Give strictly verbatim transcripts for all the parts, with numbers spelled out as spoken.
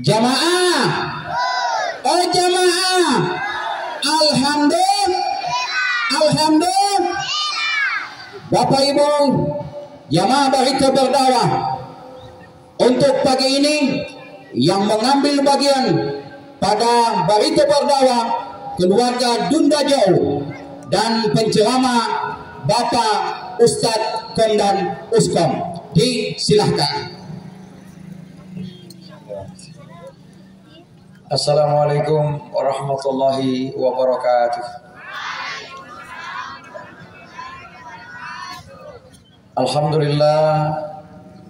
Jamaah, oh jamaah, alhamdulillah, alhamdulillah. Bapak Ibu, jamaah Barito Berdakwah, untuk pagi ini yang mengambil bagian pada Barito Berdakwah, keluarga Dunda Djou dan penceramah Bapak Ustaz Kondan Uskom, disilahkan. Assalamualaikum warahmatullahi wabarakatuh. Alhamdulillah,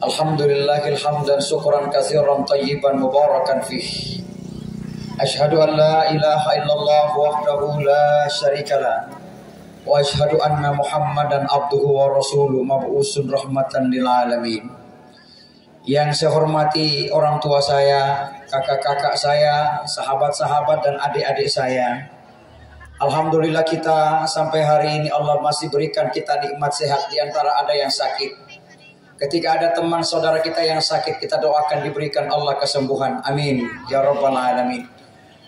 alhamdulillahil hamdan syukran katsiran thayyiban mubarakan fih. Asyhadu an la ilaha illallah wahdahu la syarikalah wa asyhadu anna Muhammadan abduhu wa rasuluhu mab'usun rahmatan lil alamin. Yang saya hormati orang tua saya, kakak-kakak saya, sahabat-sahabat dan adik-adik saya. Alhamdulillah kita sampai hari ini Allah masih berikan kita nikmat sehat, di antara ada yang sakit. Ketika ada teman saudara kita yang sakit, kita doakan diberikan Allah kesembuhan. Amin ya rabbal alamin.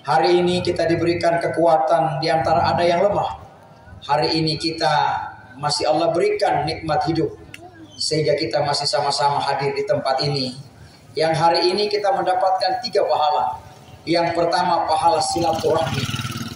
Hari ini kita diberikan kekuatan, di antara ada yang lemah. Hari ini kita masih Allah berikan nikmat hidup, sehingga kita masih sama-sama hadir di tempat ini. Yang hari ini kita mendapatkan tiga pahala. Yang pertama pahala silaturahmi.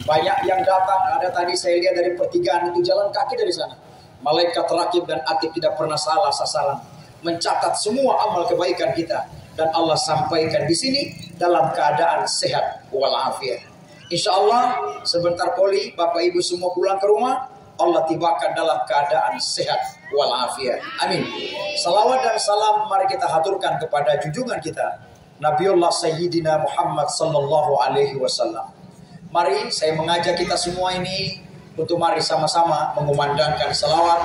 Banyak yang datang, ada tadi saya lihat dari pertigaan itu jalan kaki dari sana. Malaikat rakib dan atid tidak pernah salah sasaran, mencatat semua amal kebaikan kita, dan Allah sampaikan di sini dalam keadaan sehat walafiat. Insya Allah sebentar poli Bapak Ibu semua pulang ke rumah, Allah tibakan dalam keadaan sehat walafiat. Amin. Salawat dan salam mari kita haturkan kepada junjungan kita, Nabiullah Sayyidina Muhammad Sallallahu Alaihi Wasallam. Mari saya mengajak kita semua ini untuk mari sama-sama mengumandangkan salawat.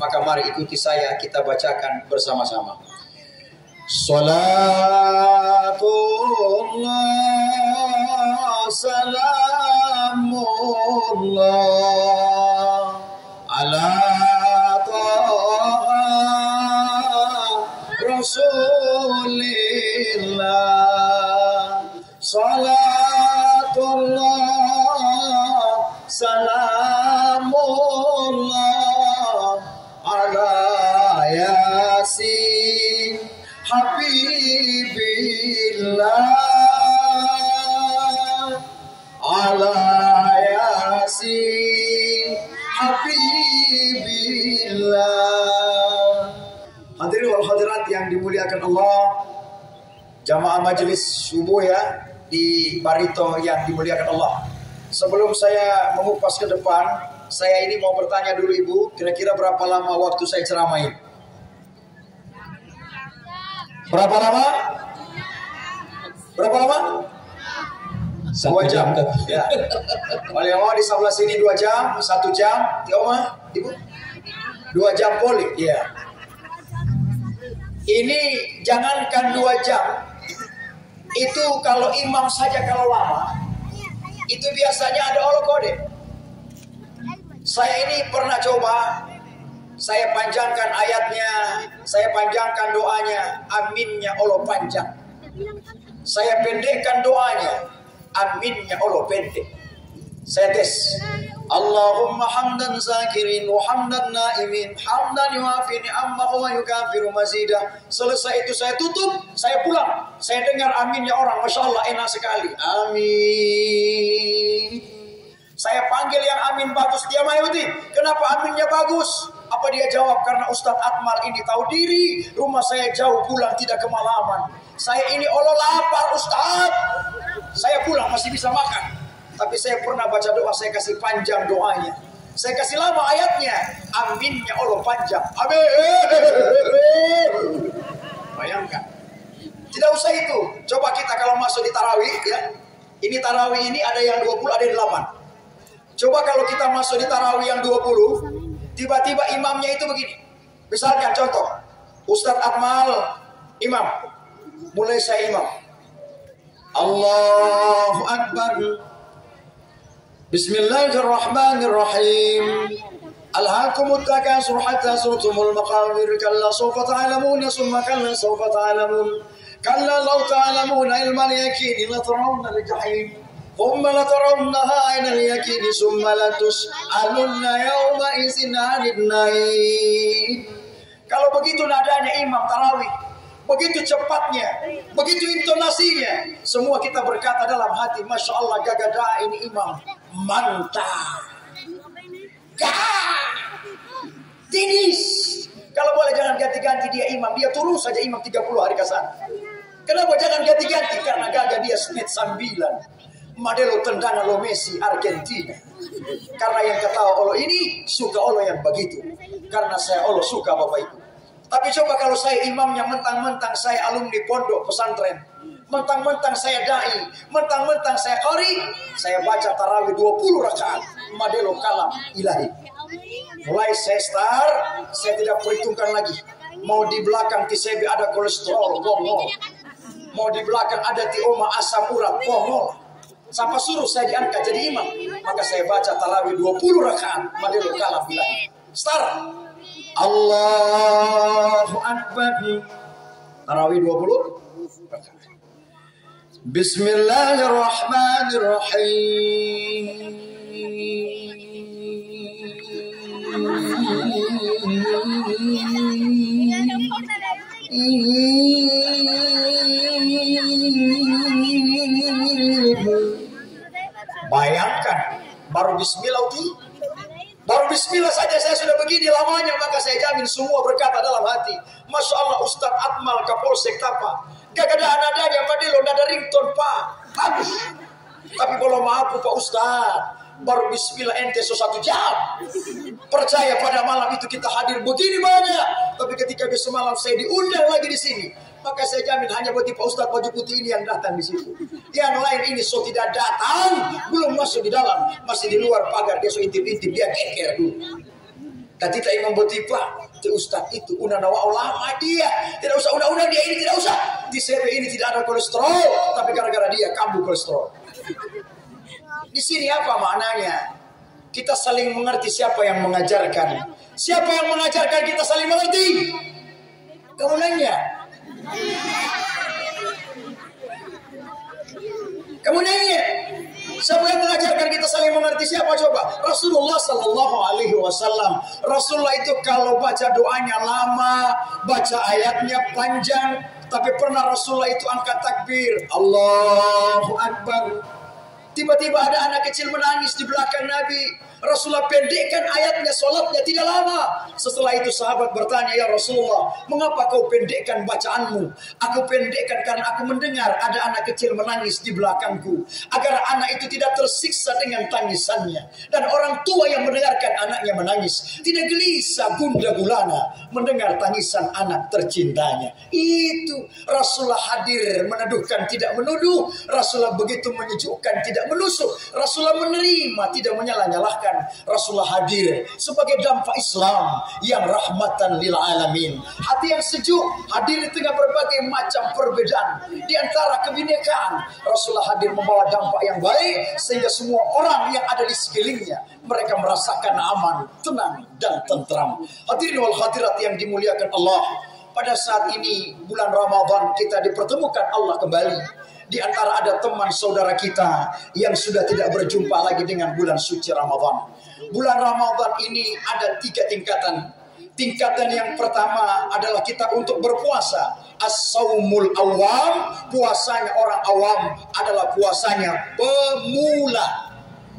Maka mari ikuti saya, kita bacakan bersama-sama. Salatullah, salamullah ala Taha Rasulillah. Salatullah salamullah ala Yasin Habibillah ala Yasin Habibillah. Hadirin wal hadirat yang dimuliakan Allah, jamaah majelis subuh ya di Barito yang dimuliakan Allah. Sebelum saya mengupas ke depan, saya ini mau bertanya dulu Ibu, kira-kira berapa lama waktu saya ceramain? Berapa lama? Berapa lama? Dua jam. Ya. Oleh Allah di sebelah sini dua jam, satu jam. Tioma, Ibu? Dua jam poli. Ya. Yeah. Ini jangankan dua jam, itu kalau imam saja kalau lama, itu biasanya ada olokode. Saya ini pernah coba, saya panjangkan ayatnya, saya panjangkan doanya, aminnya Allah panjang. Saya pendekkan doanya, aminnya Allah pendek. Saya tes. Allahumma hamdan zakirin wa hamdan naimin hamdan yuafi ni'amahu wa yukafiru mazidah. Selesai itu saya tutup, saya pulang. Saya dengar aminnya orang, Masya Allah enak sekali. Amin. Saya panggil yang amin bagus, dia mati. Kenapa aminnya bagus? Apa dia jawab? Karena Ustaz Atmal ini tahu diri, rumah saya jauh, pulang tidak kemalaman. Saya ini Allah lapar Ustaz, saya pulang masih bisa makan. Tapi saya pernah baca doa, saya kasih panjang doanya, saya kasih lama ayatnya, aminnya Allah panjang. Amin. Bayangkan. Tidak usah itu. Coba kita kalau masuk di tarawih ya. Ini tarawih ini ada yang dua puluh, ada yang delapan. Coba kalau kita masuk di tarawih yang dua puluh, tiba-tiba imamnya itu begini. Misalkan contoh, Ustaz Atmal imam. Mulai saya imam. Allahu Akbar. Bismillahirrahmanirrahim. Alhaakumut takasur hatta zurtumul maqabir. Kalla sawfa ta'lamun, summa kalla sawfa ta'lamun. كلا لو تعلمون علم اليقين لترون الجحيم ثم لترونها عين اليقين ثم لتسألن يومئذ عن النعيم. Kalau begitu nadanya imam tarawih, begitu cepatnya, begitu intonasinya, semua kita berkata dalam hati, Masya Allah, gagadah ini imam mantap, gah, tingis. Kalau boleh jangan ganti-ganti dia imam, dia terus saja imam tiga puluh hari kasar. Kenapa jangan ganti-ganti? Karena gagah dia snit sambilan, model tendana lo Messi Argentina. Karena yang ketawa Allah ini, suka Allah yang begitu. Karena saya Allah suka Bapak Ibu. Tapi coba kalau saya imamnya mentang-mentang saya alumni pondok pesantren, mentang-mentang saya dai, mentang-mentang saya qori, saya baca tarawih dua puluh rakaat, madelo kalam ilahi. Mulai saya start, saya tidak perhitungkan lagi. Mau di belakang T C B ada kolesterol, bohong. Mau di belakang ada tioma asam urat, bohong. Siapa suruh saya diangkat jadi imam? Maka saya baca tarawih dua puluh rakaat, madelo kalam ilahi. Start. Allahu Akbar. Tarawih dua puluh. Bismillahirrahmanirrahim. Bayangkan, baru bismillah itu, baru bismillah saja saya sudah begini lamanya, maka saya jamin semua berkata dalam hati, Masya Allah Ustaz Atmal Kapolsek Tapa, gak ada nadanya padahal nada rington Pak, habis. Tapi kalau maaf Pak Ustaz, baru bismillah ente so satu jam. Percaya pada malam itu kita hadir begini banyak, tapi ketika besok malam saya diundang lagi di sini, maka saya jamin hanya buat Pak Ustadz baju putih ini yang datang di situ. Yang lain ini so tidak datang, belum masuk di dalam, masih di luar pagar, dia so intip-intip, dia keker dulu. Dan kita imam botipa, Ustadz itu unanawa ulama dia, tidak usah undang-undang dia ini, tidak usah. Di C B ini tidak ada kolesterol, tapi gara-gara dia kambuh kolesterol. Di sini apa maknanya? Kita saling mengerti siapa yang mengajarkan. Siapa yang mengajarkan kita saling mengerti. Kemudiannya, Kemudian siapa yang mengajarkan kita saling mengerti siapa coba? Rasulullah Sallallahu Alaihi Wasallam. Rasulullah itu kalau baca doanya lama, baca ayatnya panjang, tapi pernah Rasulullah itu angkat takbir, Allahu Akbar. Tiba-tiba ada anak kecil menangis di belakang Nabi. Rasulullah pendekkan ayatnya, sholatnya tidak lama. Setelah itu sahabat bertanya, ya Rasulullah, mengapa kau pendekkan bacaanmu? Aku pendekkan karena aku mendengar ada anak kecil menangis di belakangku, agar anak itu tidak tersiksa dengan tangisannya. Dan orang tua yang mendengarkan anaknya menangis tidak gelisah bunda gulana mendengar tangisan anak tercintanya. Itu Rasulullah hadir meneduhkan tidak menuduh. Rasulullah begitu menyejukkan tidak menusuk, Rasulullah menerima tidak menyalah-nyalahkan, Rasulullah hadir sebagai dampak Islam yang rahmatan lil alamin. Hati yang sejuk hadir di tengah berbagai macam perbedaan, di antara kebinekaan. Rasulullah hadir membawa dampak yang baik sehingga semua orang yang ada di sekelilingnya mereka merasakan aman, tenang dan tentram. Hadirin wal khadirat yang dimuliakan Allah, pada saat ini bulan Ramadan kita dipertemukan Allah kembali. Di antara ada teman saudara kita yang sudah tidak berjumpa lagi dengan bulan suci Ramadan. Bulan Ramadan ini ada tiga tingkatan. Tingkatan yang pertama adalah kita untuk berpuasa. As-saumul awam, puasanya orang awam adalah puasanya pemula.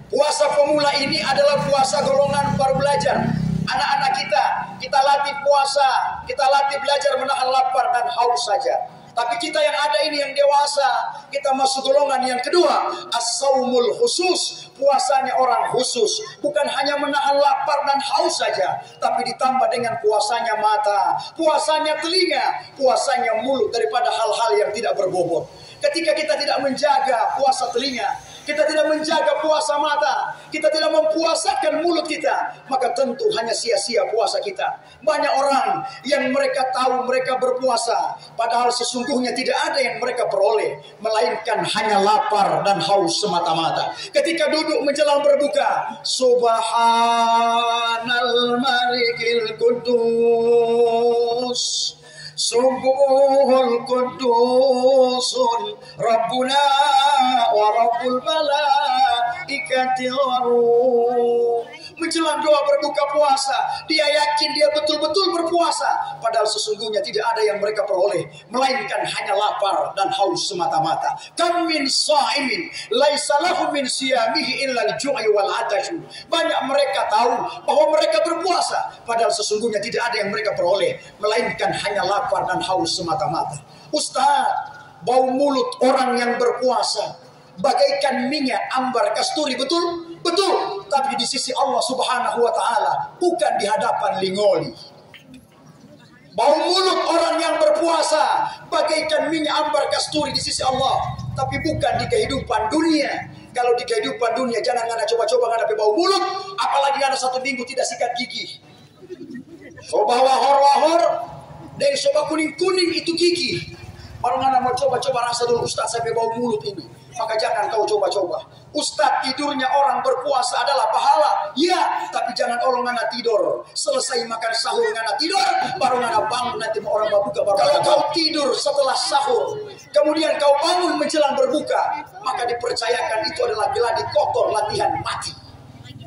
Puasa pemula ini adalah puasa golongan baru belajar. Anak-anak kita, kita latih puasa, kita latih belajar menahan lapar dan haus saja. Tapi kita yang ada ini yang dewasa, kita masuk golongan yang kedua, as-saumul khusus, puasanya orang khusus, bukan hanya menahan lapar dan haus saja, tapi ditambah dengan puasanya mata, puasanya telinga, puasanya mulut daripada hal-hal yang tidak berbobot. Ketika kita tidak menjaga puasa telinga, kita tidak menjaga puasa mata, kita tidak mempuasakan mulut kita, maka tentu hanya sia-sia puasa kita. Banyak orang yang mereka tahu mereka berpuasa, padahal sesungguhnya tidak ada yang mereka peroleh, melainkan hanya lapar dan haus semata-mata. Ketika duduk menjelang berbuka, Subhanal Malikil Qudus, Subuhul Qudusul Rabbuna wa Rabbul Malaikati waruh. Menjelang doa berbuka puasa, dia yakin dia betul-betul berpuasa, padahal sesungguhnya tidak ada yang mereka peroleh melainkan hanya lapar dan haus semata-mata. Kam min sha'imin laisa lahu min siyamihi illa al-ju'i wal atash. Banyak mereka tahu bahwa mereka berpuasa, padahal sesungguhnya tidak ada yang mereka peroleh melainkan hanya lapar dan haus semata-mata. Ustaz, bau mulut orang yang berpuasa bagaikan minyak ambar kasturi, betul? Betul, tapi di sisi Allah Subhanahu wa Ta'ala, bukan di hadapan lingoli. Bau mulut orang yang berpuasa bagaikan minyak ambar kasturi di sisi Allah, tapi bukan di kehidupan dunia. Kalau di kehidupan dunia, jangan ngada coba-coba ngadapi bau mulut, apalagi ada satu minggu tidak sikat gigi. Coba wahor-wahor, dari coba kuning-kuning itu gigi. Orang ngada mau coba-coba rasa dulu, Ustaz sampai bau mulut ini. Maka jangan kau coba-coba. Ustaz, tidurnya orang berpuasa adalah pahala. Ya, tapi jangan orang ngana tidur. Selesai makan sahur ngana tidur, baru ngana bangun nanti orang berbuka. Baru kalau kau tidur setelah sahur, kemudian kau bangun menjelang berbuka, maka dipercayakan itu adalah geladi kotor latihan mati.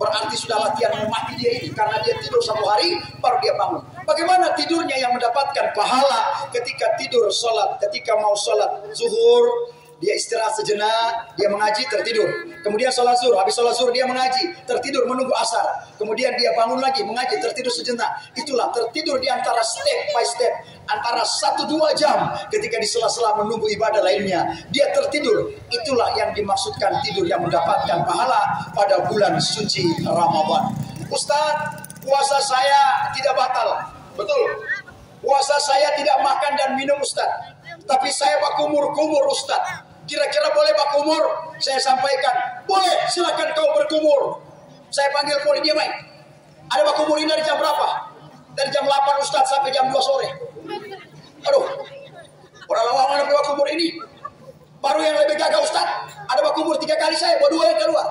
Berarti sudah latihan mati dia ini, karena dia tidur satu hari, baru dia bangun. Bagaimana tidurnya yang mendapatkan pahala ketika tidur sholat, ketika mau sholat zuhur, dia istirahat sejenak, dia mengaji, tertidur. Kemudian sholat zuhur, habis sholat zuhur dia mengaji, tertidur menunggu asar. Kemudian dia bangun lagi, mengaji, tertidur sejenak. Itulah tertidur di antara step by step, antara satu dua jam ketika di sela-sela menunggu ibadah lainnya. Dia tertidur, itulah yang dimaksudkan tidur yang mendapatkan pahala pada bulan suci Ramadan. Ustaz, puasa saya tidak batal. Betul. Puasa saya tidak makan dan minum, Ustaz. Tapi saya berkumur-kumur, Ustaz. Kira-kira boleh Pak Kumur? Saya sampaikan, boleh, silakan kau berkumur. Saya panggil poli, dia baik. Ada Pak Kumur ini dari jam berapa? Dari jam delapan Ustaz sampai jam dua sore. Aduh, orang lawan mana Pak Kumur ini? Baru yang lebih gagal Ustaz. Ada Pak Kumur tiga kali saya, bawa dua yang keluar.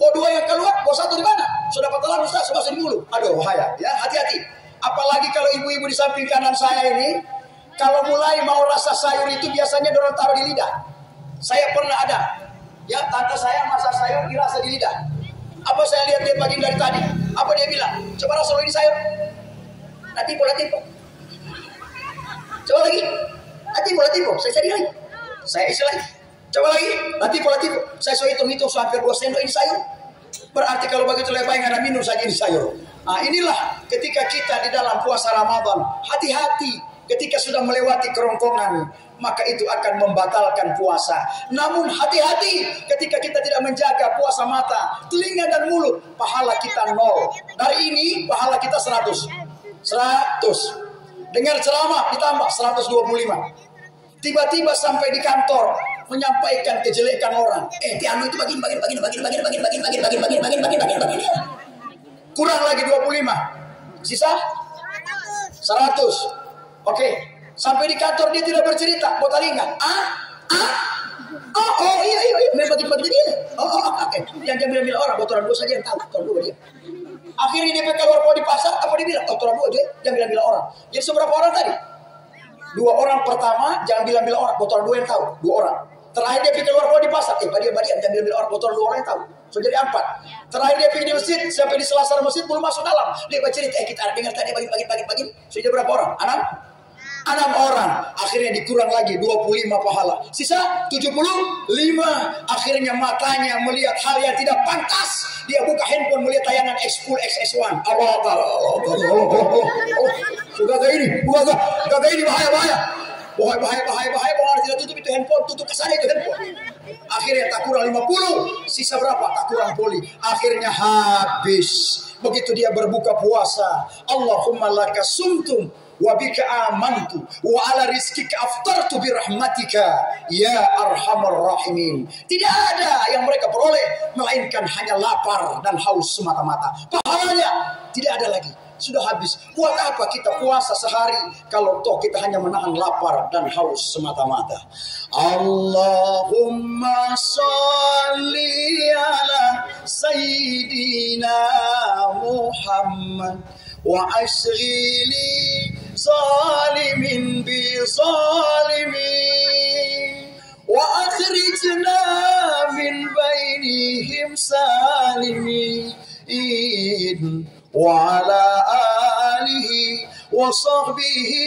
Bawa dua yang keluar, bawa satu di mana? Sudah patalan Ustaz, sudah sedih mulu. Aduh, bahaya, ya hati-hati. Apalagi kalau ibu-ibu di samping kanan saya ini, kalau mulai mau rasa sayur itu biasanya dorong taruh di lidah. Saya pernah ada, ya tante saya masak sayur dirasa di lidah. Apa saya lihat dia pagi dari tadi? Apa dia bilang? Coba rasa ini sayur. Nanti pola tipu. Coba lagi. Nanti pola tipu. Saya cari lagi. Saya isi lagi. Coba lagi. Nanti pola tipu. Saya sudah hitung-hitung hampir dua sendok ini sayur. Berarti kalau begitu lebih baik ada minum saja ini sayur. Nah, inilah ketika kita di dalam puasa Ramadan, hati-hati. Ketika sudah melewati kerongkongan, maka itu akan membatalkan puasa. Namun hati-hati ketika kita tidak menjaga puasa mata, telinga dan mulut, pahala kita nol. Dari ini pahala kita seratus. seratus. Dengar ceramah ditambah seratus dua puluh lima. Tiba-tiba sampai di kantor menyampaikan kejelekan orang. Eh, Tiano itu bagin bagin bagin bagin bagin bagin bagin bagin bagin bagin bagin bagin bagin bagin. Kurang lagi dua puluh lima. Sisa? seratus. Oke, okay. Sampai di kantor dia tidak bercerita, mau talingan. Ah, ah, oh, oh, iya, iya, iya, merebati-rebati dia. Oh, oh, oke, okay. Yang dia bilang-bilang orang, botoran dua saja yang tahu, botoran dua dia. Akhirnya dia pengen keluar di pasar, apa dia bilang? Botoran dua dia, yang bilang-bilang orang. Jadi seberapa orang tadi? Dua orang pertama, jangan bilang-bilang orang, botoran dua yang tahu, dua orang. Terakhir dia pikir keluar di pasar, eh, badian-badian, jangan bilang-bilang orang, botoran dua orang yang tahu. So, jadi empat. Terakhir dia pergi di masjid, sampai di selasar masjid, belum masuk dalam. Dia bercerita, eh, kita dengar tadi, bagi-bagi-bagi-bagi. So, jadi berapa orang? Enam? enam orang, akhirnya dikurang lagi dua puluh lima pahala, sisa tujuh puluh lima. Akhirnya matanya melihat hal yang tidak pantas, dia buka handphone melihat tayangan X sepuluh X S satu. Allah Allah Allah, sudah kayak ini, sudah kayak ini, bahaya bahaya bahaya bahaya bahaya bahaya bahaya. Tidak tutup itu handphone, tutup kesana itu handphone. Akhirnya tak kurang lima puluh, sisa berapa? Tak kurang poli, akhirnya habis. Begitu dia berbuka puasa, Allahumma laka sumtum wa bika amantu wa ala rizkika aftartu bi rahmatika ya arhamar rahimin. Tidak ada yang mereka peroleh melainkan hanya lapar dan haus semata-mata. Pahalanya tidak ada lagi, sudah habis. Buat apa kita puasa sehari kalau toh kita hanya menahan lapar dan haus semata-mata? Allahumma shalli ala sayyidina Muhammad wa asghili zalimin bi zalimin wa akhrijna min bainihim salimin wa ala alihi wa sahbihi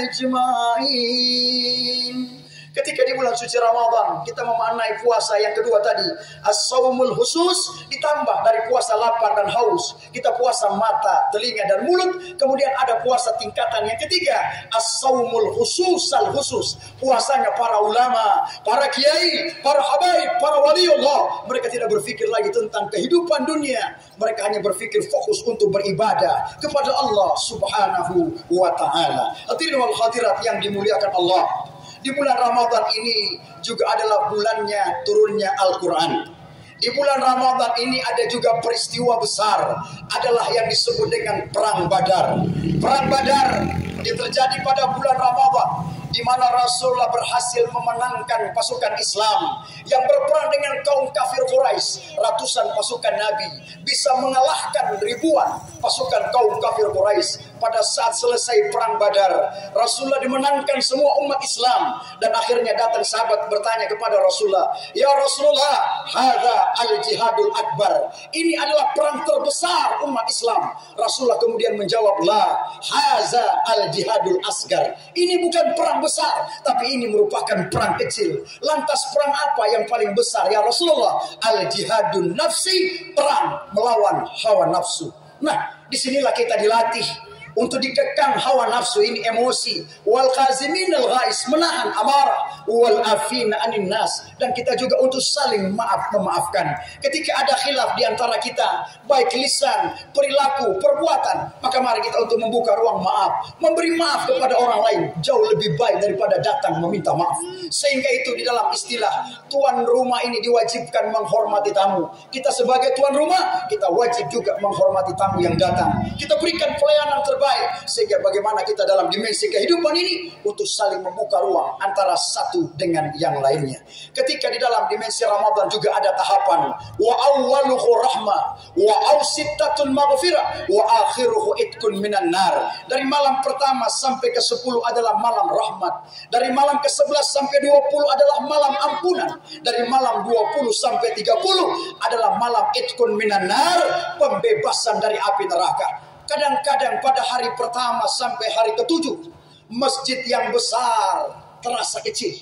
ajma'in. Ketika di bulan suci Ramadan kita memaknai puasa yang kedua tadi, as-saumul khusus, ditambah dari puasa lapar dan haus. Kita puasa mata, telinga dan mulut. Kemudian ada puasa tingkatan yang ketiga, as-saumul khusus al-khusus. Puasanya para ulama, para kiai, para habaib, para waliullah. Mereka tidak berpikir lagi tentang kehidupan dunia. Mereka hanya berpikir fokus untuk beribadah kepada Allah Subhanahu wa taala. Hadirin wal hadirat yang dimuliakan Allah. Di bulan Ramadan ini juga adalah bulannya turunnya Al-Quran. Di bulan Ramadan ini ada juga peristiwa besar, adalah yang disebut dengan Perang Badar. Perang Badar yang terjadi pada bulan Ramadan, di mana Rasulullah berhasil memenangkan pasukan Islam yang berperang dengan kaum kafir Quraisy. Ratusan pasukan Nabi bisa mengalahkan ribuan pasukan kaum kafir Quraisy. Pada saat selesai Perang Badar, Rasulullah dimenangkan semua umat Islam. Dan akhirnya datang sahabat bertanya kepada Rasulullah, "Ya Rasulullah, hadza al-jihadul akbar. Ini adalah perang terbesar umat Islam." Rasulullah kemudian menjawab, "La, hadza al-jihadul asgar. Ini bukan perang besar, tapi ini merupakan perang kecil." Lantas perang apa yang paling besar, ya Rasulullah? "Al-jihadun nafsi." Perang melawan hawa nafsu. Nah, disinilah kita dilatih untuk dikekang hawa nafsu ini, emosi. Wal qazimin al ghais, menahan amarah. Wal afina anin nas, dan kita juga untuk saling maaf memaafkan. Ketika ada khilaf di antara kita, baik lisan, perilaku, perbuatan, maka mari kita untuk membuka ruang maaf, memberi maaf kepada orang lain jauh lebih baik daripada datang meminta maaf. Sehingga itu di dalam istilah tuan rumah ini diwajibkan menghormati tamu. Kita sebagai tuan rumah, kita wajib juga menghormati tamu yang datang. Kita berikan pelayanan terbaik. Sehingga bagaimana kita dalam dimensi kehidupan ini untuk saling membuka ruang antara satu dengan yang lainnya. Ketika di dalam dimensi Ramadan juga ada tahapan, wa awwaluhu rahmah wa awsitatun maghfirah wa akhiruhu itkun minan nar. Dari malam pertama sampai ke sepuluh adalah malam rahmat. Dari malam ke sebelas sampai dua puluh adalah malam ampunan. Dari malam dua puluh sampai tiga puluh adalah malam itkun minan nar, pembebasan dari api neraka. Kadang-kadang pada hari pertama sampai hari ketujuh, masjid yang besar terasa kecil.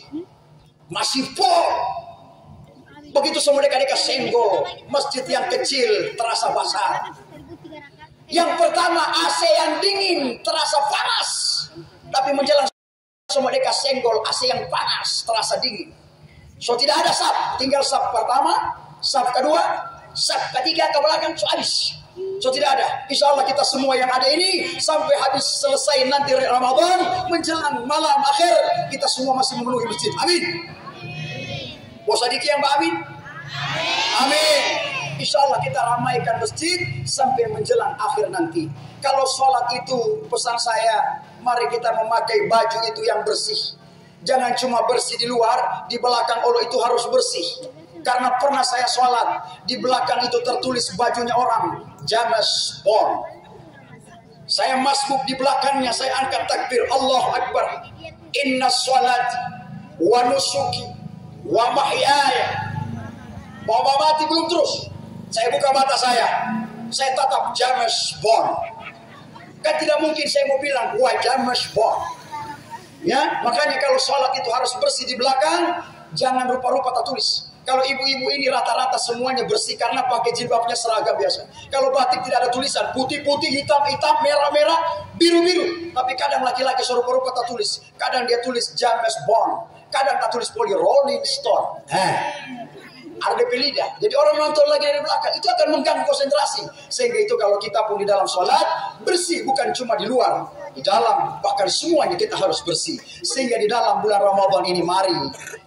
Masih full. Begitu semua dekat-dekat senggol, masjid yang kecil terasa basah. Yang pertama A C yang dingin terasa panas. Tapi menjelang semua dekat senggol, A C yang panas terasa dingin. So tidak ada sab, tinggal sab pertama, sab kedua, sab ketiga ke belakang, so habis. So tidak ada. Insya Allah kita semua yang ada ini sampai habis selesai nanti Ramadan, menjelang malam akhir, kita semua masih memenuhi masjid. Amin. Puasa dikit yang Mbak Amin. Amin. Insya Allah kita ramaikan masjid sampai menjelang akhir nanti. Kalau sholat itu pesan saya, mari kita memakai baju itu yang bersih. Jangan cuma bersih di luar, di belakang Allah itu harus bersih. Karena pernah saya sholat, di belakang itu tertulis bajunya orang, James Bond. Saya masbuk di belakangnya, saya angkat takbir, Allahu Akbar. Inna sholat wa nusuki wa mahyaya. Mau mati belum terus. Saya buka mata saya, saya tatap James Bond. Kan tidak mungkin saya mau bilang, wah James Bond. Ya, makanya kalau sholat itu harus bersih di belakang, jangan rupa-rupa tertulis. Kalau ibu-ibu ini rata-rata semuanya bersih karena pakai jilbabnya seragam biasa. Kalau batik tidak ada tulisan, putih-putih, hitam-hitam, merah-merah, biru-biru. Tapi kadang laki-laki serupa-rupa tak tulis. Kadang dia tulis James Bond. Kadang tak tulis Poli Rolling Stone. Heh. Arde pelida. Jadi orang nonton lagi dari belakang, itu akan mengganggu konsentrasi. Sehingga itu kalau kita pun di dalam sholat, bersih bukan cuma di luar. Di dalam, bahkan semuanya kita harus bersih. Sehingga di dalam bulan Ramadan ini mari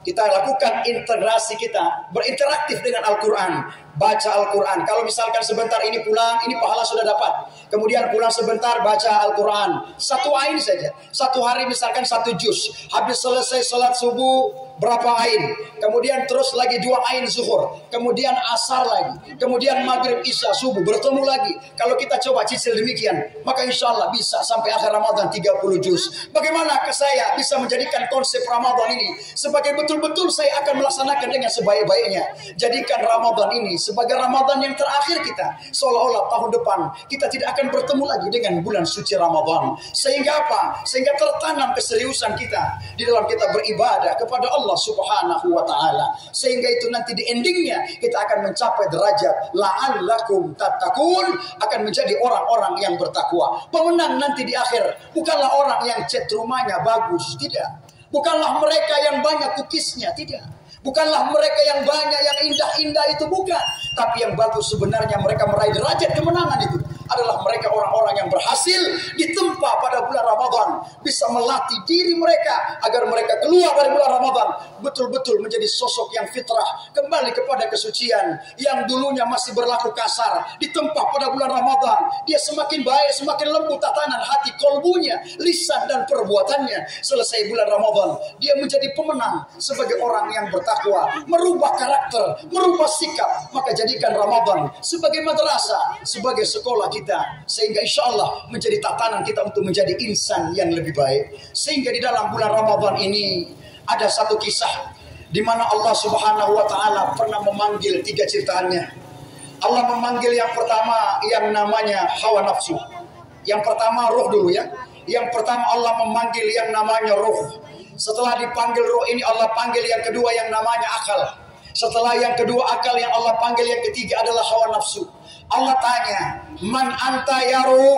kita lakukan integrasi kita, berinteraktif dengan Al-Quran. baca Al-Quran. Kalau misalkan sebentar ini pulang, ini pahala sudah dapat. Kemudian pulang sebentar, baca Al-Quran. Satu ain saja. Satu hari misalkan satu juz. Habis selesai sholat subuh, berapa ain. Kemudian terus lagi dua ain zuhur. Kemudian asar lagi. Kemudian maghrib, isya, subuh. Bertemu lagi. Kalau kita coba cicil demikian, maka insya Allah bisa sampai akhir Ramadan tiga puluh juz. Bagaimana ke saya bisa menjadikan konsep Ramadan ini sebagai betul-betul saya akan melaksanakan dengan sebaik-baiknya. Jadikan Ramadan ini sebagai Ramadan yang terakhir kita, seolah-olah tahun depan kita tidak akan bertemu lagi dengan bulan suci Ramadan. Sehingga apa? Sehingga tertanam keseriusan kita di dalam kita beribadah kepada Allah Subhanahu wa ta'ala. Sehingga itu nanti di endingnya kita akan mencapai derajat la'allakum tattaqun, akan menjadi orang-orang yang bertakwa. Pemenang nanti di akhir bukanlah orang yang cat rumahnya bagus, tidak. Bukanlah mereka yang banyak kukisnya, tidak. Bukanlah mereka yang banyak, yang indah-indah itu, bukan. Tapi yang bagus sebenarnya mereka meraih derajat kemenangan itu adalah mereka orang-orang yang berhasil ditempa pada bulan Ramadan. Bisa melatih diri mereka agar mereka keluar dari bulan Ramadan betul-betul menjadi sosok yang fitrah, kembali kepada kesucian. Yang dulunya masih berlaku kasar, ditempa pada bulan Ramadan dia semakin baik, semakin lembut tatanan hati, kolbunya, lisan dan perbuatannya. Selesai bulan Ramadan dia menjadi pemenang sebagai orang yang bertakwa, merubah karakter, merubah sikap. Maka jadikan Ramadan sebagai madrasah, sebagai sekolah kita, sehingga insya Allah menjadi tatanan kita untuk menjadi insan yang lebih baik. Sehingga di dalam bulan Ramadan ini ada satu kisah di mana Allah Subhanahu wa ta'ala pernah memanggil tiga ciptaannya. Allah memanggil yang pertama yang namanya hawa nafsu. Yang pertama ruh dulu ya. Yang pertama Allah memanggil yang namanya ruh. Setelah dipanggil roh ini, Allah panggil yang kedua yang namanya akal. Setelah yang kedua akal, yang Allah panggil yang ketiga adalah hawa nafsu. Allah tanya, man anta ya ruh?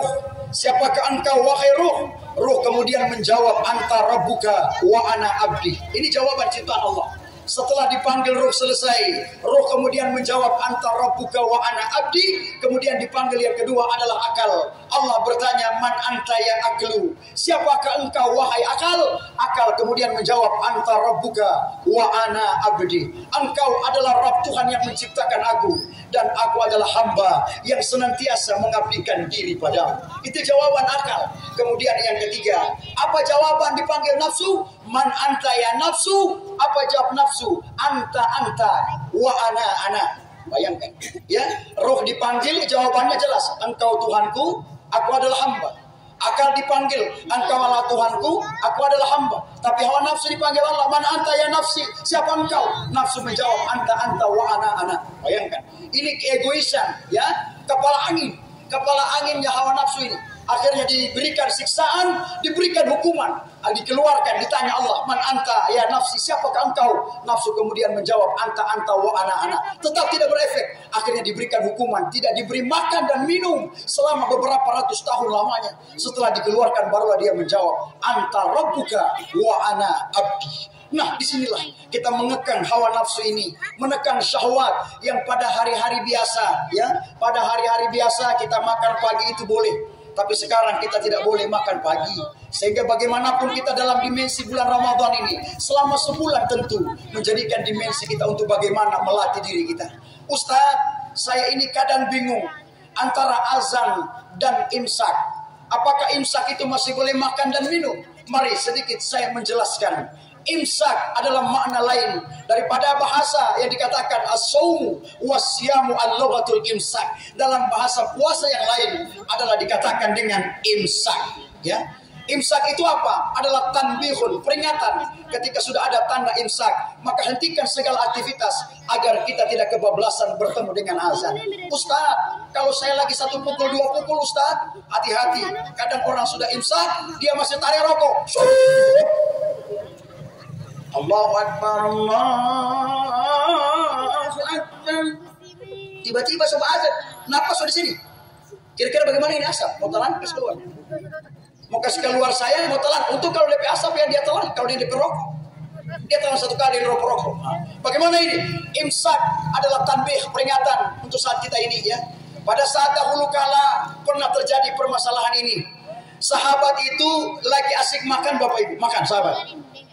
Siapakah engkau wahai ruh? Ruh kemudian menjawab, anta rabbuka wa ana abdi. Ini jawaban ciptaan Allah. Setelah dipanggil ruh selesai, ruh kemudian menjawab anta rabbuka wa ana abdi. Kemudian dipanggil yang kedua adalah akal. Allah bertanya, man anta ya aklu? Siapakah engkau wahai akal? Akal kemudian menjawab anta rabbuka wa ana abdi. Engkau adalah Rabb Tuhan yang menciptakan aku, dan aku adalah hamba yang senantiasa mengabdikan diri padamu. Itu jawaban akal. Kemudian yang ketiga, apa jawaban dipanggil nafsu? Man anta ya nafsu? Apa jawab nafsu? Anta anta wa ana ana. Bayangkan ya, roh dipanggil jawabannya jelas, engkau Tuhanku, aku adalah hamba. Akal dipanggil, engkau adalah Tuhanku, aku adalah hamba. Tapi hawa nafsu dipanggil Allah, man anta ya nafsi, siapa engkau? Nafsu menjawab anta anta wa ana ana. Bayangkan, ini keegoisan ya, kepala angin. Kepala anginnya hawa nafsu ini akhirnya diberikan siksaan, diberikan hukuman, dikeluarkan, ditanya Allah, man anta ya nafsi, siapakah engkau? Nafsu kemudian menjawab anta anta wa ana ana. Tetap tidak berefek. Akhirnya diberikan hukuman, tidak diberi makan dan minum selama beberapa ratus tahun lamanya. Setelah dikeluarkan barulah dia menjawab anta rabbuka wa ana abdi. Nah, disinilah kita mengekang hawa nafsu ini, menekan syahwat yang pada hari-hari biasa ya. Pada hari-hari biasa kita makan pagi itu boleh. Tapi sekarang kita tidak boleh makan pagi. Sehingga bagaimanapun kita dalam dimensi bulan Ramadan ini, selama sebulan tentu menjadikan dimensi kita untuk bagaimana melatih diri kita. Ustaz, saya ini kadang bingung antara azan dan imsak. Apakah imsak itu masih boleh makan dan minum? Mari sedikit saya menjelaskan. Imsak adalah makna lain daripada bahasa yang dikatakan as-saumu was-siyamu al-lughatul imsak. Dalam bahasa puasa yang lain adalah dikatakan dengan imsak ya. Imsak itu apa? Adalah tanbihun, peringatan. Ketika sudah ada tanda imsak, maka hentikan segala aktivitas agar kita tidak kebablasan bertemu dengan azan. Ustaz, kalau saya lagi satu pukul, dua pukul Ustaz, hati-hati. Kadang orang sudah imsak, dia masih tarik rokok. Allahu Akbar, Allahu Akbar. Tiba-tiba sobat azan, napas di sini. Kira-kira bagaimana ini asap? Mau telan, kasih keluar. Mau kasih keluar saya, mau telan. Untuk kalau D P asap yang dia telan, kalau dia D P rokok, dia telan satu kali rokok rokok. Bagaimana ini? Imsak adalah tanbih, peringatan untuk saat kita ini ya. Pada saat dahulu kala pernah terjadi permasalahan ini. Sahabat itu lagi asik makan, Bapak Ibu, makan sahabat.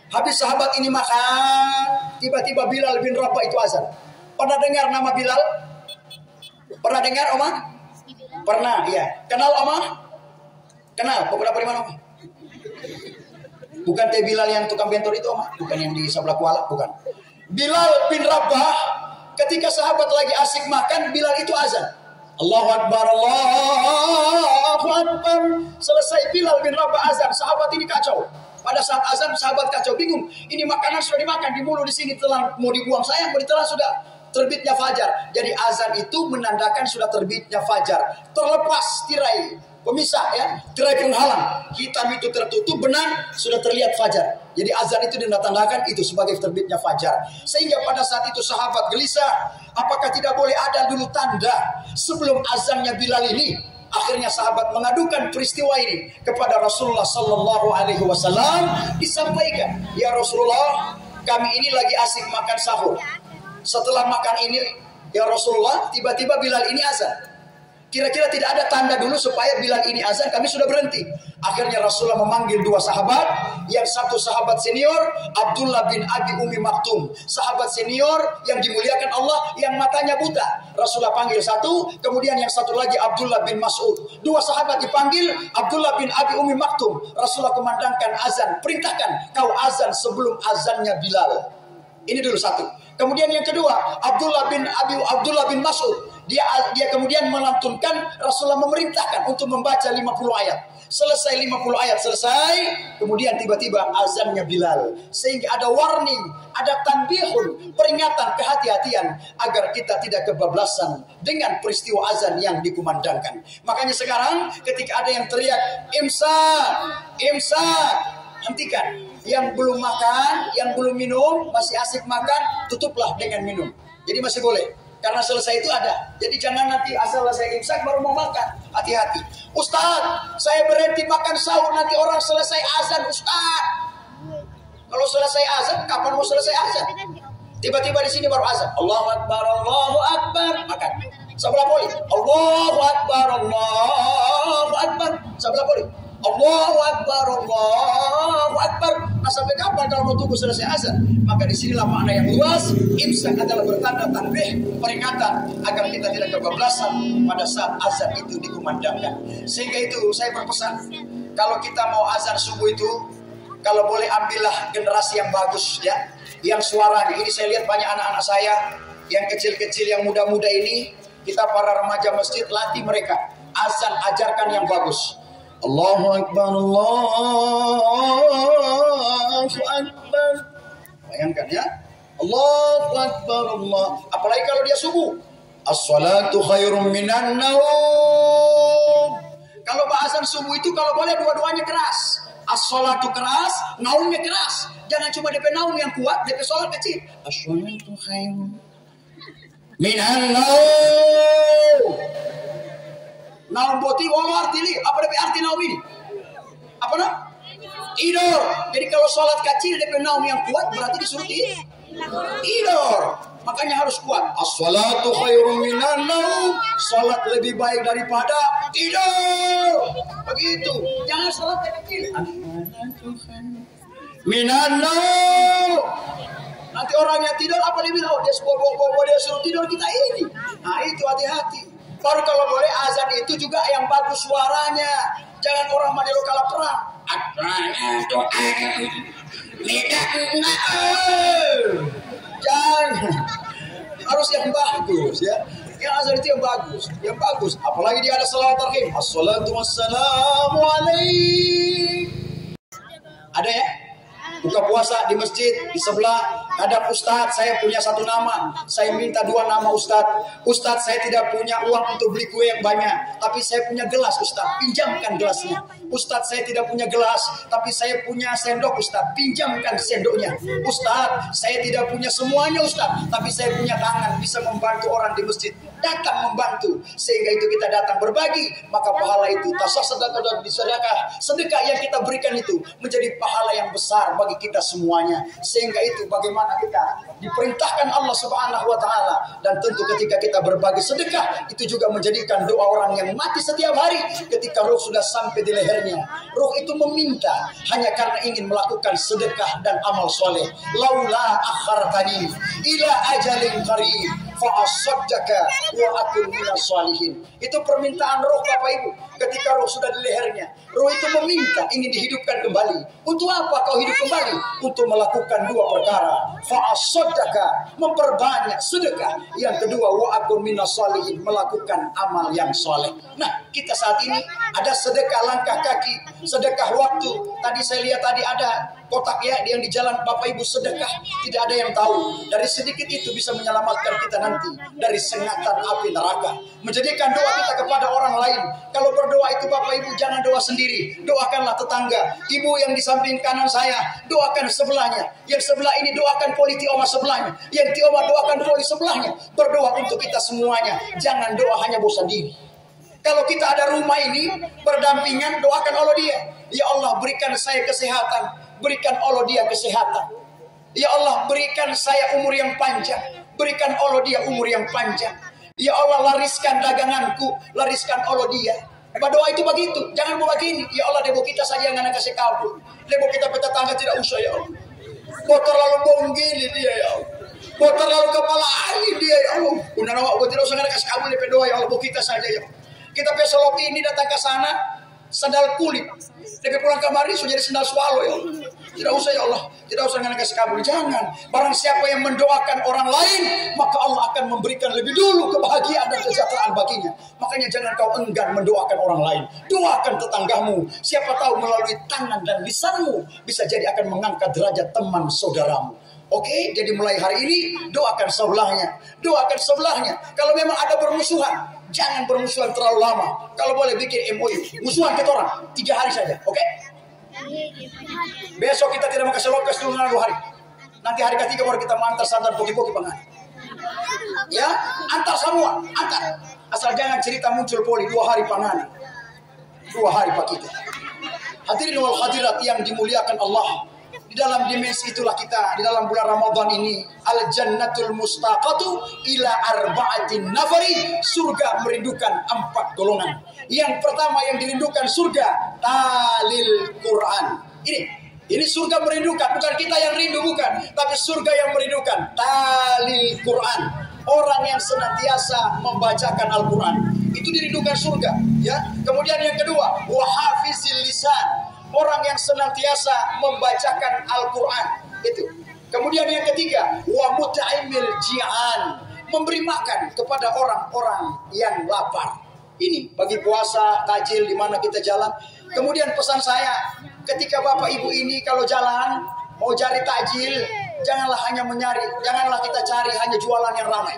Habis sahabat ini makan, tiba-tiba Bilal bin Rabah itu azan. Pernah dengar nama Bilal? Pernah dengar Oma? Pernah, iya. Kenal Oma? Kenal, pemuda beriman Oma? Bukan Teh Bilal yang tukang bentor itu Oma? Bukan yang di sebelah Kuala, bukan. Bilal bin Rabah, ketika sahabat lagi asik makan, Bilal itu azan. Allahu Akbar, Allahu Akbar. Selesai Bilal bin Rabah azan, sahabat ini kacau. Pada saat azan, sahabat kacau, bingung. Ini makanan sudah dimakan, di mulut di sini telan, mau dibuang. Sayang, mau ditelan sudah terbitnya fajar. Jadi azan itu menandakan sudah terbitnya fajar. Terlepas tirai pemisah ya, tirai penghalang. Hitam itu tertutup, benar sudah terlihat fajar. Jadi azan itu ditandakan itu sebagai terbitnya fajar. Sehingga pada saat itu sahabat gelisah, apakah tidak boleh ada dulu tanda sebelum azannya Bilal ini? Akhirnya sahabat mengadukan peristiwa ini kepada Rasulullah Sallallahu Alaihi Wasallam, disampaikan, ya Rasulullah, kami ini lagi asik makan sahur. Setelah makan ini, ya Rasulullah, tiba-tiba Bilal ini azan. Kira-kira tidak ada tanda dulu supaya Bilal ini azan, kami sudah berhenti. Akhirnya Rasulullah memanggil dua sahabat, yang satu sahabat senior, Abdullah bin Abi Ummi Maktum, sahabat senior yang dimuliakan Allah, yang matanya buta. Rasulullah panggil satu, kemudian yang satu lagi Abdullah bin Mas'ud. Dua sahabat dipanggil, Abdullah bin Abi Ummi Maktum. Rasulullah kumandangkan azan, perintahkan kau azan sebelum azannya Bilal. Ini dulu satu. Kemudian yang kedua, Abdullah bin Abi Abdullah bin Mas'ud. Dia, dia kemudian melantunkan, Rasulullah memerintahkan untuk membaca lima puluh ayat. Selesai lima puluh ayat, selesai. Kemudian tiba-tiba azannya Bilal. Sehingga ada warning, ada tanbihun, peringatan, kehati-hatian. Agar kita tidak kebablasan dengan peristiwa azan yang dikumandangkan. Makanya sekarang ketika ada yang teriak, imsak, imsak, hentikan. Yang belum makan, yang belum minum, masih asik makan, tutuplah dengan minum. Jadi masih boleh. Karena selesai itu ada. Jadi jangan nanti asal selesai imsak baru mau makan. Hati-hati. Ustaz, saya berhenti makan sahur nanti orang selesai azan, Ustaz. Kalau selesai azan, kapan mau selesai azan? Tiba-tiba di sini baru azan. Allahu Akbar, Allahu Akbar. Makan. Sebelah poli. Allahu Akbar, Allahu Akbar. Sebelah poli. Allahu Akbar, Allahu Akbar. Nah, sampai kapan kalau mau tunggu selesai azan? Maka disinilah makna yang luas. Imsak adalah bertanda tanbih, peringatan agar kita tidak kebablasan pada saat azan itu dikumandangkan. Sehingga itu saya berpesan, kalau kita mau azan subuh itu, kalau boleh ambillah generasi yang bagus ya, yang suaranya. Ini saya lihat banyak anak-anak saya yang kecil-kecil, yang muda-muda ini, kita para remaja masjid latih mereka azan, ajarkan yang bagus. Allahu Akbar, Allahu Akbar. Bayangkan ya, Allahu Akbar, Allah. Apalagi kalau dia subuh. As-salatu khairum minan naum. Kalau bahasan subuh itu kalau boleh dua-duanya keras. As-salatu keras, naumnya keras. Jangan cuma D P naum yang kuat, D P salat kecil. As-salatu khairum minan naum. Naum boti wala arti li. Apa D P arti naum ini? Apa nak? Tidur. Jadi kalau sholat kecil D P naum yang kuat berarti disuruh tidur. Makanya harus kuat. As-salatu khairum minan naum. Sholat lebih baik daripada tidur. Begitu. Jangan sholat kecil. As-salatu khairum minan naum. Nanti orangnya tidur apa dia bilang? Dia sebab-sebab dia suruh tidur kita ini. Nah itu hati-hati. Baru kalau boleh azan itu juga yang bagus suaranya. Jangan orang Madero kalah perang. Jangan. Harus yang bagus ya. Yang azan itu yang bagus. Yang bagus. Apalagi dia ada salawat tarhim. Assalatu wassalamu alaikum. Ada ya? Buka puasa di masjid, di sebelah ada ustaz, saya punya satu nama, saya minta dua nama ustaz. Ustaz, saya tidak punya uang untuk beli kue yang banyak, tapi saya punya gelas ustaz, pinjamkan gelasnya. Ustaz, saya tidak punya gelas, tapi saya punya sendok ustaz, pinjamkan sendoknya. Ustaz, saya tidak punya semuanya ustaz, tapi saya punya tangan bisa membantu orang di masjid. Datang membantu, sehingga itu kita datang berbagi, maka pahala itu tasah sedekah dan disedekah. Sedekah yang kita berikan itu menjadi pahala yang besar bagi kita semuanya. Sehingga itu bagaimana kita diperintahkan Allah Subhanahu wa taala, dan tentu ketika kita berbagi sedekah itu juga menjadikan doa orang yang mati setiap hari ketika ruh sudah sampai di lehernya. Ruh itu meminta hanya karena ingin melakukan sedekah dan amal soleh. Laula akhartani ila ajalin qarib fa'asaddaka wa akun minas salihin. Itu permintaan roh Bapak Ibu. Ketika roh sudah di lehernya, roh itu meminta ingin dihidupkan kembali. Untuk apa kau hidup kembali? Untuk melakukan dua perkara. Fa'asaddaka, memperbanyak sedekah. Yang kedua, wa akun minas salihin, melakukan amal yang soleh. Nah, kita saat ini ada sedekah langkah kaki, sedekah waktu. Tadi saya lihat tadi ada kotak ya yang di jalan Bapak Ibu, sedekah tidak ada yang tahu. Dari sedikit itu bisa menyelamatkan kita nanti dari sengatan api neraka. Menjadikan doa kita kepada orang lain. Kalau berdoa itu Bapak Ibu jangan doa sendiri, doakanlah tetangga. Ibu yang di samping kanan saya, doakan sebelahnya. Yang sebelah ini doakan poli tioma sebelahnya. Yang tioma doakan poli sebelahnya. Berdoa untuk kita semuanya. Jangan doa hanya bosan diri. Kalau kita ada rumah ini berdampingan, doakan Allah dia. Ya Allah berikan saya kesehatan. Berikan Allah dia kesehatan. Ya Allah berikan saya umur yang panjang. Berikan Allah dia umur yang panjang. Ya Allah lariskan daganganku. Lariskan Allah dia. Berdoa itu begitu. Jangan begini. Ya Allah debo kita saja yang anak kasih kabur. Debo kita tetangga tidak usah ya Allah. Kau terlalu bonggili dia ya Allah. Kau terlalu kepala angin dia ya Allah. Udah lama kau tidak usah anak kasih kabur. Lepas doa ya Allah debo kita saja ya Allah. Kita besok ini datang ke sana. Sandal kulit. Lepas pulang kamari sudah jadi sandal swallow ya Allah. Tidak usah ya Allah, tidak usah dengan kasih kabul. Jangan, barang siapa yang mendoakan orang lain, maka Allah akan memberikan lebih dulu kebahagiaan dan kesejahteraan baginya. Makanya jangan kau enggan mendoakan orang lain. Doakan tetanggamu. Siapa tahu melalui tangan dan lisanmu bisa jadi akan mengangkat derajat teman saudaramu. Oke, jadi mulai hari ini doakan sebelahnya. Doakan sebelahnya. Kalau memang ada bermusuhan, jangan bermusuhan terlalu lama. Kalau boleh bikin M O U, musuhan kita orang tiga hari saja, oke? Besok kita tidak makan selopes dulu dua hari. Nanti hari ketiga baru kita mengantar santan poki-poki pangan. Ya, antar semua, antar. Asal jangan cerita muncul poli dua hari pangan, dua hari pak kita. Hadirin wal hadirat yang dimuliakan Allah. Di dalam dimensi itulah kita di dalam bulan Ramadan ini al-jannatul mustaqatu ila arba'atin nafari, surga merindukan empat golongan. Yang pertama yang dirindukan surga talil Quran. Ini ini surga merindukan, bukan kita yang rindu bukan, tapi surga yang merindukan talil Quran. Orang yang senantiasa membacakan Al-Qur'an itu dirindukan surga ya. Kemudian yang kedua wa hafizil lisan, orang yang senantiasa membacakan Al-Quran itu. Kemudian yang ketiga, wa muta'imil ji'an, memberi makan kepada orang-orang yang lapar. Ini bagi puasa, tajil di mana kita jalan. Kemudian pesan saya, ketika Bapak Ibu ini kalau jalan mau cari tajil, janganlah hanya mencari, janganlah kita cari hanya jualan yang ramai.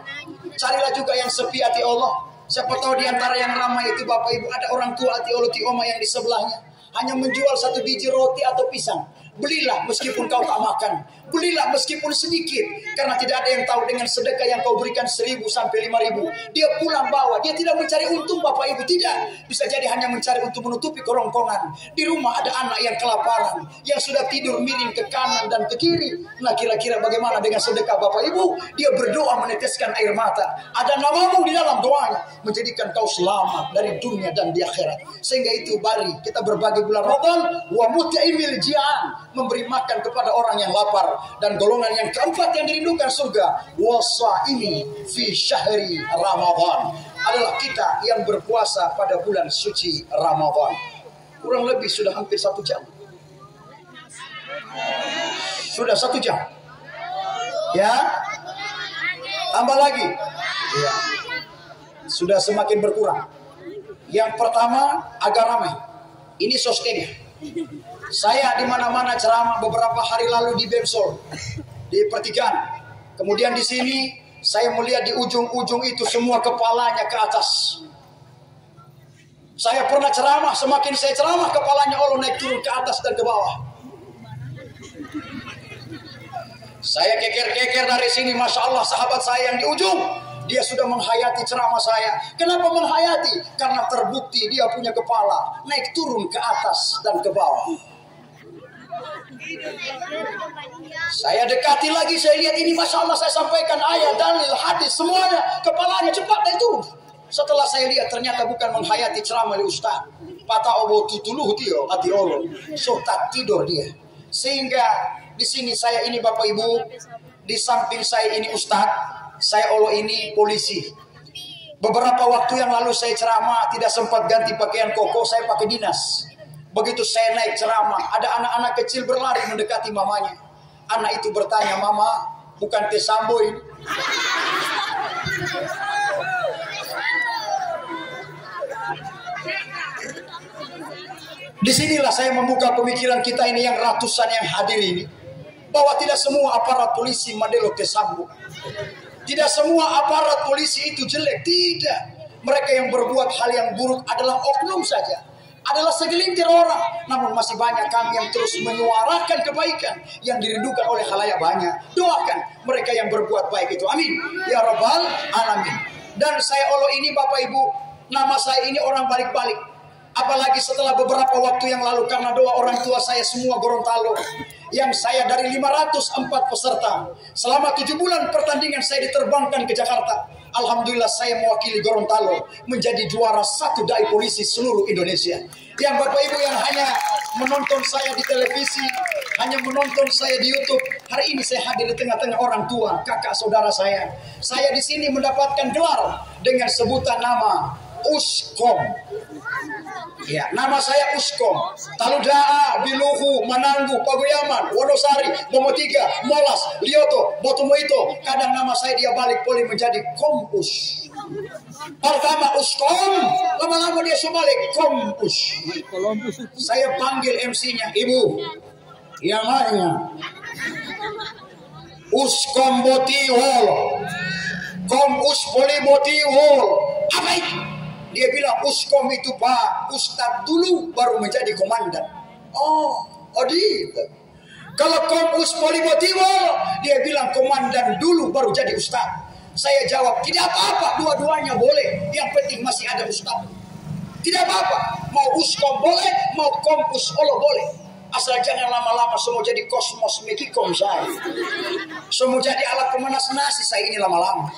Carilah juga yang sepi hati Allah. Siapa tahu di antara yang ramai itu Bapak Ibu ada orang tua hati Allah tioma yang di sebelahnya hanya menjual satu biji roti atau pisang. Belilah meskipun kau tak makan. Belilah meskipun sedikit. Karena tidak ada yang tahu dengan sedekah yang kau berikan seribu sampai lima ribu. Dia pulang bawa. Dia tidak mencari untung Bapak Ibu. Tidak. Bisa jadi hanya mencari untuk menutupi kerongkongan. Di rumah ada anak yang kelaparan. Yang sudah tidur miring ke kanan dan ke kiri. Nah kira-kira bagaimana dengan sedekah Bapak Ibu? Dia berdoa meneteskan air mata. Ada namamu di dalam doanya. Menjadikan kau selamat dari dunia dan di akhirat. Sehingga itu mari kita berbagi bulan Ramadan. Wa muta'imil ji'an, memberi makan kepada orang yang lapar. Dan golongan yang keempat yang dirindukan surga wasaimi fi syahri Ramadan, adalah kita yang berpuasa pada bulan suci Ramadan. Kurang lebih sudah hampir satu jam. Sudah satu jam. Ya. Tambah lagi ya. Sudah semakin berkurang. Yang pertama agak ramai. Ini sosnya. Saya di mana-mana ceramah beberapa hari lalu di Bemsol, di pertigaan. Kemudian di sini saya melihat di ujung-ujung itu semua kepalanya ke atas. Saya pernah ceramah, semakin saya ceramah kepalanya Allah naik turun ke atas dan ke bawah. Saya keker-keker dari sini, Masya Allah sahabat saya yang di ujung. Dia sudah menghayati ceramah saya. Kenapa menghayati? Karena terbukti dia punya kepala naik turun ke atas dan ke bawah. Saya dekati lagi, saya lihat ini Masya Allah, saya sampaikan ayat, dalil, hadis, semuanya. Kepalanya cepat naik turun. Setelah saya lihat ternyata bukan menghayati ceramah dari Ustaz. Patah obo tutuluh dia, hati Allah. So tak tidur dia. Sehingga di sini saya ini Bapak Ibu Di samping saya ini Ustadz, saya Allah ini polisi. Beberapa waktu yang lalu saya ceramah, tidak sempat ganti pakaian koko, saya pakai dinas. Begitu saya naik ceramah, ada anak-anak kecil berlari mendekati mamanya. Anak itu bertanya, "Mama, bukan Teh Sambo ini?" Disinilah saya membuka pemikiran kita ini yang ratusan yang hadir ini, bahwa tidak semua aparat polisi Mandelo Teh Sambo. Tidak semua aparat polisi itu jelek, tidak. Mereka yang berbuat hal yang buruk adalah oknum saja, adalah segelintir orang. Namun masih banyak kami yang terus menyuarakan kebaikan yang dirindukan oleh khalayak banyak. Doakan mereka yang berbuat baik itu. Amin. Ya Rabbal Alamin. Dan saya Allah ini Bapak Ibu, nama saya ini orang balik-balik. Apalagi setelah beberapa waktu yang lalu karena doa orang tua saya semua Gorontalo, yang saya dari lima ratus empat peserta selama tujuh bulan pertandingan saya diterbangkan ke Jakarta. Alhamdulillah saya mewakili Gorontalo menjadi juara satu dai polisi seluruh Indonesia. Yang Bapak Ibu yang hanya menonton saya di televisi, hanya menonton saya di YouTube, hari ini saya hadir di tengah-tengah orang tua, kakak saudara saya. Saya di sini mendapatkan gelar dengan sebutan nama Uskom. Ya, nama saya Uskom. Taludaa, Biluhu, Mananggu, Pagoyaman, Wonosari, Bomotiga, Molas, Lioto, Botumoito. Kadang nama saya dia balik poli menjadi Kompus. Pertama Uskom, lama-lama dia sebalik Kompus. Saya panggil M C-nya, "Ibu, yang lainnya Uskom Botiwol, Kompus Poli Botiwol." Apa itu? Dia bilang, "Uskom itu Pak Ustadz dulu baru menjadi komandan." Oh, oh gitu. Kalau Kompus Polibotiwo, dia bilang komandan dulu baru jadi Ustadz. Saya jawab, tidak apa-apa, dua-duanya boleh. Yang penting masih ada Ustadz. Tidak apa-apa, mau Uskom boleh, mau Kompus Olo boleh. Asal jangan lama-lama semua jadi kosmos mekikom saya. Semua jadi alat pemanas nasi saya ini lama-lama.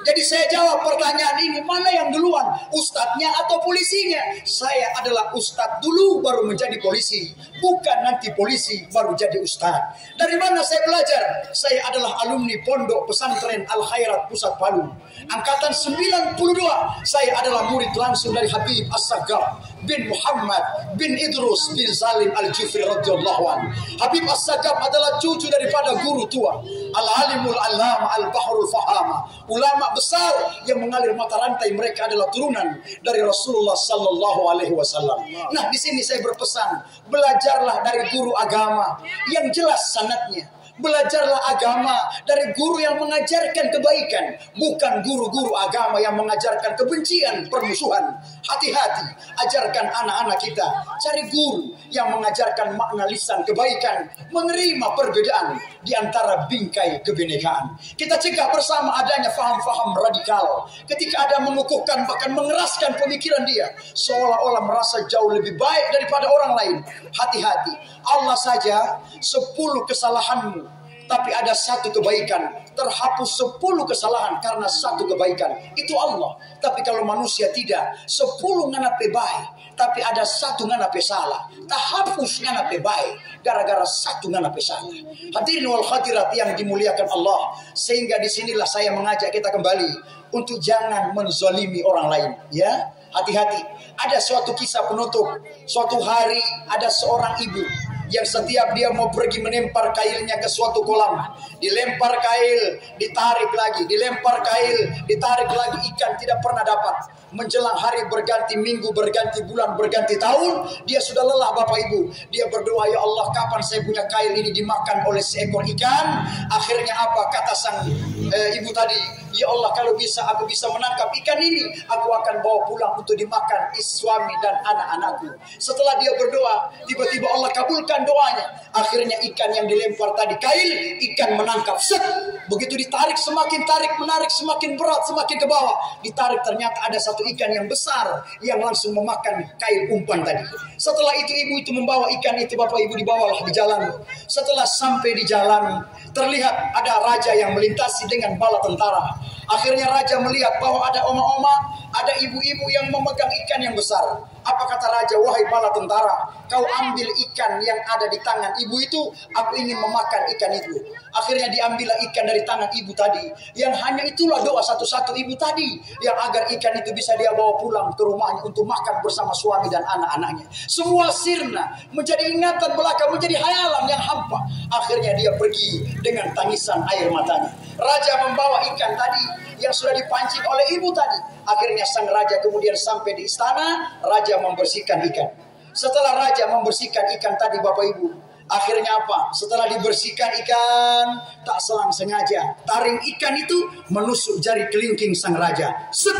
Jadi saya jawab pertanyaan ini, mana yang duluan, ustadznya atau polisinya? Saya adalah ustadz dulu baru menjadi polisi, bukan nanti polisi baru jadi ustadz. Dari mana saya belajar? Saya adalah alumni pondok pesantren Al-Khairat Pusat Palu. Angkatan sembilan puluh dua, saya adalah murid langsung dari Habib As-Saggaf bin Muhammad bin Idrus bin Salim Al-Jifri radhiyallahu anhu. Habib As-Saggaf adalah cucu daripada guru tua, Al-Alimul Allama Al-Bahrul Fahama, ulama besar yang mengalir mata rantai mereka adalah turunan dari Rasulullah Sallallahu Alaihi Wasallam. Nah, di sini saya berpesan, belajarlah dari guru agama yang jelas sanadnya. Belajarlah agama dari guru yang mengajarkan kebaikan, bukan guru-guru agama yang mengajarkan kebencian, permusuhan. Hati-hati, ajarkan anak-anak kita, cari guru yang mengajarkan makna lisan kebaikan, menerima perbedaan di antara bingkai kebinekaan. Kita cegah bersama adanya faham-faham radikal, ketika ada mengukuhkan bahkan mengeraskan pemikiran dia, seolah-olah merasa jauh lebih baik daripada orang lain. Hati-hati, Allah saja sepuluh kesalahanmu, tapi ada satu kebaikan, terhapus sepuluh kesalahan karena satu kebaikan. Itu Allah. Tapi kalau manusia tidak, sepuluh nganape baik, tapi ada satu nganape salah. Terhapus nganape baik, gara-gara satu nganape salah. Hadirin wal khadirat yang dimuliakan Allah. Sehingga disinilah saya mengajak kita kembali untuk jangan menzalimi orang lain. Ya, hati-hati. Ada suatu kisah penutup. Suatu hari ada seorang ibu yang setiap dia mau pergi menempar kailnya ke suatu kolam, dilempar kail, ditarik lagi, dilempar kail, ditarik lagi, ikan tidak pernah dapat. Menjelang hari berganti minggu, berganti bulan, berganti tahun, dia sudah lelah Bapak Ibu. Dia berdoa, "Ya Allah, kapan saya punya kail ini dimakan oleh seekor ikan?" Akhirnya apa kata sang eh, ibu tadi? "Ya Allah, kalau bisa aku bisa menangkap ikan ini, aku akan bawa pulang untuk dimakan suami dan anak-anakku." Setelah dia berdoa, tiba-tiba Allah kabulkan doanya. Akhirnya ikan yang dilempar tadi kail, ikan menangkap. Set. Begitu ditarik, semakin tarik, menarik, semakin berat, semakin ke bawah. Ditarik, ternyata ada satu ikan yang besar yang langsung memakan kail umpan tadi. Setelah itu ibu itu membawa ikan itu Bapak Ibu, dibawalah di jalan. Setelah sampai di jalan, terlihat ada raja yang melintasi dengan bala tentara. Akhirnya raja melihat bahwa ada oma-oma Ada ibu-ibu yang memegang ikan yang besar. Apa kata raja, wahai bala tentara, kau ambil ikan yang ada di tangan ibu itu, aku ingin memakan ikan itu. Akhirnya diambillah ikan dari tangan ibu tadi, yang hanya itulah doa satu-satu ibu tadi, yang agar ikan itu bisa dia bawa pulang ke rumahnya untuk makan bersama suami dan anak-anaknya. Semua sirna, menjadi ingatan belaka, menjadi hayalan yang hampa. Akhirnya dia pergi dengan tangisan air matanya. Raja membawa ikan tadi yang sudah dipancing oleh ibu tadi. Akhirnya sang raja kemudian sampai di istana, raja membersihkan ikan. Setelah raja membersihkan ikan tadi, Bapak Ibu, akhirnya apa? Setelah dibersihkan ikan, tak selang sengaja taring ikan itu menusuk jari kelingking sang raja. Set,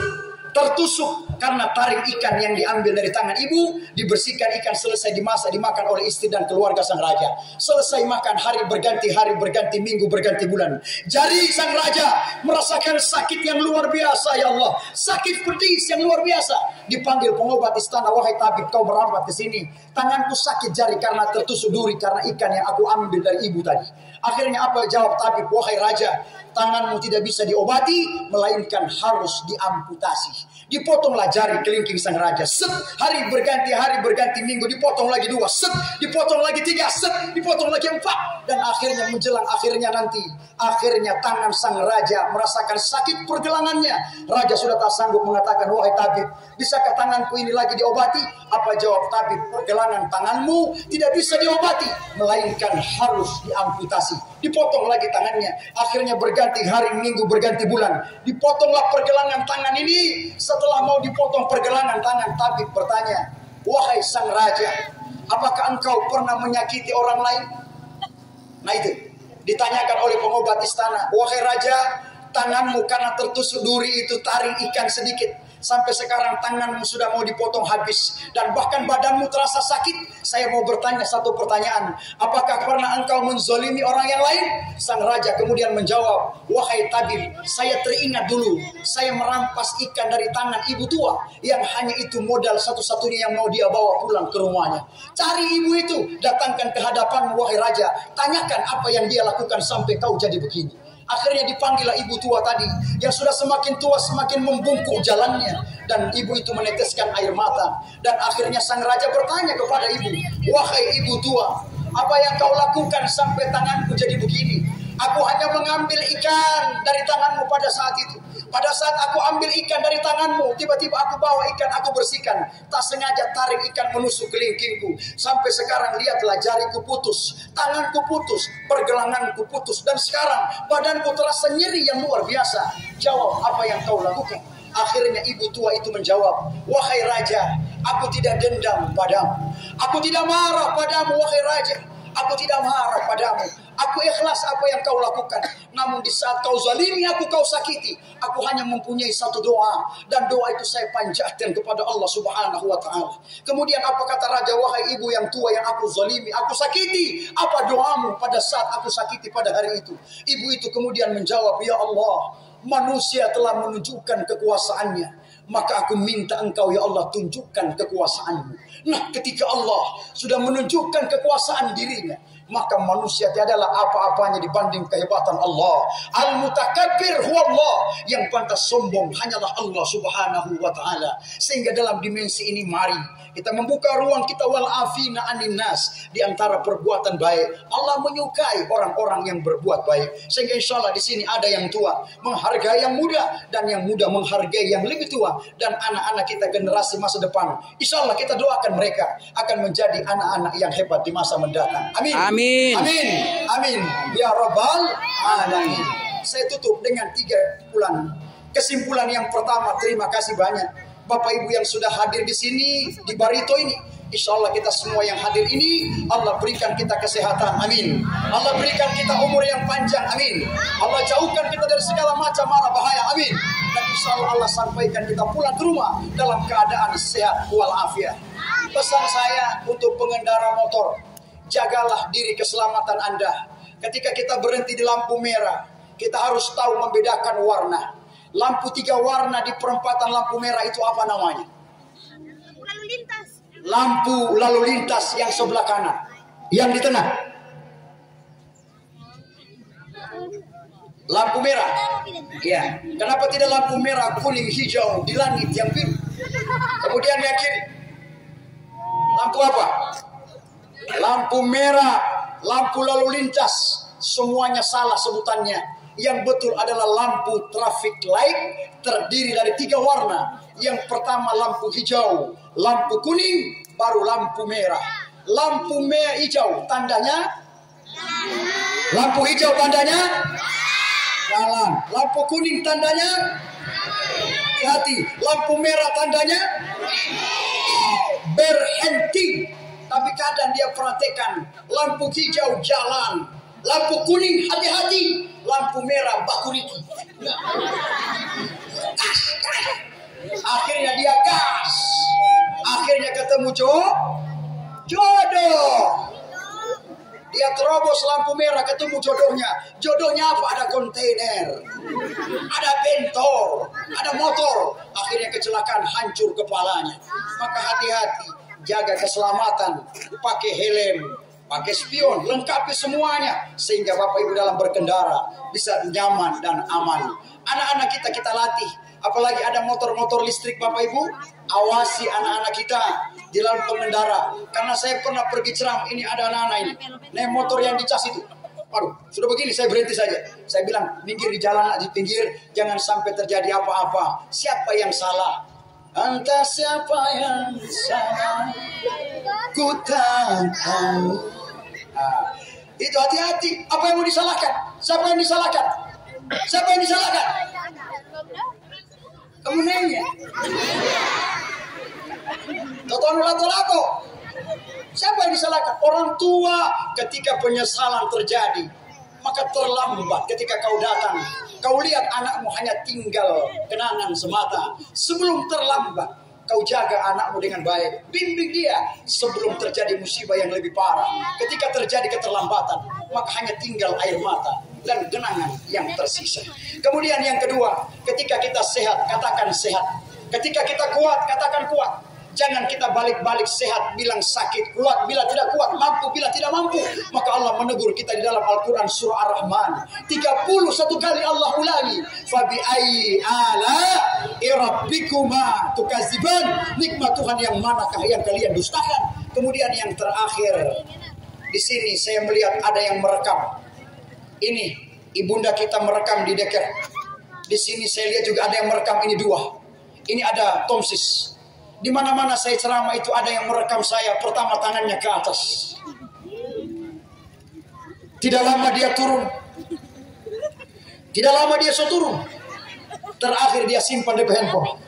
tertusuk karena taring ikan yang diambil dari tangan ibu. Dibersihkan ikan, selesai dimasak, dimakan oleh istri dan keluarga sang raja. Selesai makan, hari berganti hari, berganti minggu, berganti bulan. Jari sang raja merasakan sakit yang luar biasa, ya Allah. Sakit pedis yang luar biasa. Dipanggil pengobat istana, wahai tabib, kau merambat ke sini. Tanganku sakit jari karena tertusuk duri, karena ikan yang aku ambil dari ibu tadi. Akhirnya apa jawab tabib, wahai raja, tanganmu tidak bisa diobati, melainkan harus diamputasi. Dipotonglah jari kelingking sang raja. Set, hari berganti hari, berganti minggu, dipotong lagi dua. Set, dipotong lagi tiga. Set, dipotong lagi empat. Dan akhirnya menjelang akhirnya nanti, akhirnya tangan sang raja merasakan sakit pergelangannya. Raja sudah tak sanggup mengatakan, wahai tabib, bisakah tanganku ini lagi diobati? Apa jawab tabib, pergelangan tanganmu tidak bisa diobati, melainkan harus diamputasi. Dipotong lagi tangannya. Akhirnya berganti hari, minggu, berganti bulan, dipotonglah pergelangan tangan ini. Setelah mau dipotong pergelangan tangan, tabib bertanya, wahai sang raja, apakah engkau pernah menyakiti orang lain? Nah itu ditanyakan oleh pengobat istana, wahai raja, tanganmu karena tertusuk duri itu taring ikan sedikit, sampai sekarang tanganmu sudah mau dipotong habis, dan bahkan badanmu terasa sakit. Saya mau bertanya satu pertanyaan, apakah pernah engkau menzolimi orang yang lain? Sang raja kemudian menjawab, wahai tabib, saya teringat dulu, saya merampas ikan dari tangan ibu tua, yang hanya itu modal satu-satunya yang mau dia bawa pulang ke rumahnya. Cari ibu itu, datangkan ke hadapan, wahai raja, tanyakan apa yang dia lakukan sampai kau jadi begini. Akhirnya dipanggillah ibu tua tadi, yang sudah semakin tua semakin membungkuk jalannya, dan ibu itu meneteskan air mata. Dan akhirnya sang raja bertanya kepada ibu, wahai ibu tua, apa yang kau lakukan sampai tanganku jadi begini? Aku hanya mengambil ikan dari tanganmu pada saat itu. Pada saat aku ambil ikan dari tanganmu, tiba-tiba aku bawa ikan, aku bersihkan. Tak sengaja tarik ikan menusuk kelingkingku. Sampai sekarang lihatlah, jariku putus, tanganku putus, pergelanganku putus. Dan sekarang badanku terasa nyeri yang luar biasa. Jawab, apa yang kau lakukan? Akhirnya ibu tua itu menjawab, wahai raja, aku tidak dendam padamu. Aku tidak marah padamu, wahai raja. Aku tidak marah padamu. Aku ikhlas apa yang kau lakukan. Namun di saat kau zalimi aku, kau sakiti, aku hanya mempunyai satu doa, dan doa itu saya panjatkan kepada Allah subhanahu wa ta'ala. Kemudian apa kata raja, wahai ibu yang tua yang aku zalimi, aku sakiti, apa doamu pada saat aku sakiti pada hari itu? Ibu itu kemudian menjawab, ya Allah, manusia telah menunjukkan kekuasaannya, maka aku minta engkau ya Allah tunjukkan kekuasaanmu. Nah, ketika Allah sudah menunjukkan kekuasaan dirinya, maka manusia tiadalah apa-apanya dibanding kehebatan Allah. Al-mutakabbir huwa Allah, yang pantas sombong hanyalah Allah subhanahu wa ta'ala. Sehingga dalam dimensi ini mari kita membuka ruang kita, wal afina anin nas, di antara perbuatan baik. Allah menyukai orang-orang yang berbuat baik. Sehingga insya Allah di sini ada yang tua menghargai yang muda, dan yang muda menghargai yang lebih tua, dan anak-anak kita generasi masa depan, insya Allah kita doakan mereka akan menjadi anak-anak yang hebat di masa mendatang. Amin. Amin. Amin. Amin. Amin. Ya Rabbal Alamin. Saya tutup dengan tiga kesimpulan. Kesimpulan yang pertama, terima kasih banyak Bapak Ibu yang sudah hadir di sini, di Barito ini. Insya Allah kita semua yang hadir ini, Allah berikan kita kesehatan. Amin. Allah berikan kita umur yang panjang. Amin. Allah jauhkan kita dari segala macam mara bahaya. Amin. Dan insya Allah Allah sampaikan kita pulang ke rumah dalam keadaan sehat walafiat. Pesan saya untuk pengendara motor, jagalah diri keselamatan Anda. Ketika kita berhenti di lampu merah, kita harus tahu membedakan warna. Lampu tiga warna di perempatan lampu merah itu apa namanya? Lalu lintas. Lampu lalu lintas yang sebelah kanan, yang di tengah. Lampu merah. Ya. Kenapa tidak lampu merah, kuning, hijau di langit yang biru? Kemudian yang kiri. Lampu apa? Lampu merah, lampu lalu lintas. Semuanya salah sebutannya. Yang betul adalah lampu traffic light, terdiri dari tiga warna. Yang pertama lampu hijau, lampu kuning, baru lampu merah. Lampu merah hijau tandanya? Lampu hijau tandanya? Jalan. Lampu kuning tandanya? Hati. Lampu merah tandanya? Berhenti. Tapi kadang dia perhatikan. Lampu hijau jalan. Lampu kuning hati-hati. Lampu merah bakuri. Gas, gas. Akhirnya dia gas. Akhirnya ketemu jodoh. Jodoh. Dia terobos lampu merah, ketemu jodohnya. Jodohnya apa? Ada kontainer, ada bentor, ada motor. Akhirnya kecelakaan, hancur kepalanya. Maka hati-hati, jaga keselamatan, pakai helm, pakai spion, lengkapi semuanya. Sehingga Bapak Ibu dalam berkendara bisa nyaman dan aman. Anak-anak kita kita latih. Apalagi ada motor-motor listrik Bapak Ibu. Awasi anak-anak kita di dalam pengendara. Karena saya pernah pergi ceram. Ini ada anak-anak ini naik motor yang dicas itu. Aduh, sudah begini saya berhenti saja. Saya bilang, minggir di jalan, di pinggir. Jangan sampai terjadi apa-apa. Siapa yang salah? Entah siapa yang salah, ku tak tahu. Nah, itu hati-hati. Apa yang mau disalahkan? Siapa yang disalahkan? Siapa yang disalahkan? Kamu nanya. Siapa yang disalahkan? Orang tua. Ketika penyesalan terjadi, maka terlambat ketika kau datang. Kau lihat anakmu hanya tinggal kenangan semata. Sebelum terlambat, kau jaga anakmu dengan baik. Bimbing dia sebelum terjadi musibah yang lebih parah. Ketika terjadi keterlambatan, maka hanya tinggal air mata dan genangan yang tersisa. Kemudian yang kedua, ketika kita sehat, katakan sehat. Ketika kita kuat, katakan kuat. Jangan kita balik-balik, sehat bilang sakit, kuat bila tidak kuat, mampu bila tidak mampu. Maka Allah menegur kita di dalam Al-Quran surah Ar-Rahman. tiga puluh satu kali Allah ulangi. Fabi'ai ala irabbikuma tukaziban. Nikmat Tuhan yang manakah yang kalian dustakan. Kemudian yang terakhir. Di sini saya melihat ada yang merekam. Ini ibunda kita merekam di deker. Di sini saya lihat juga ada yang merekam, ini dua. Ini ada tomsis. Di mana-mana saya ceramah itu ada yang merekam saya. Pertama tangannya ke atas. Tidak lama dia turun. Tidak lama dia so turun. Terakhir dia simpan di handphone.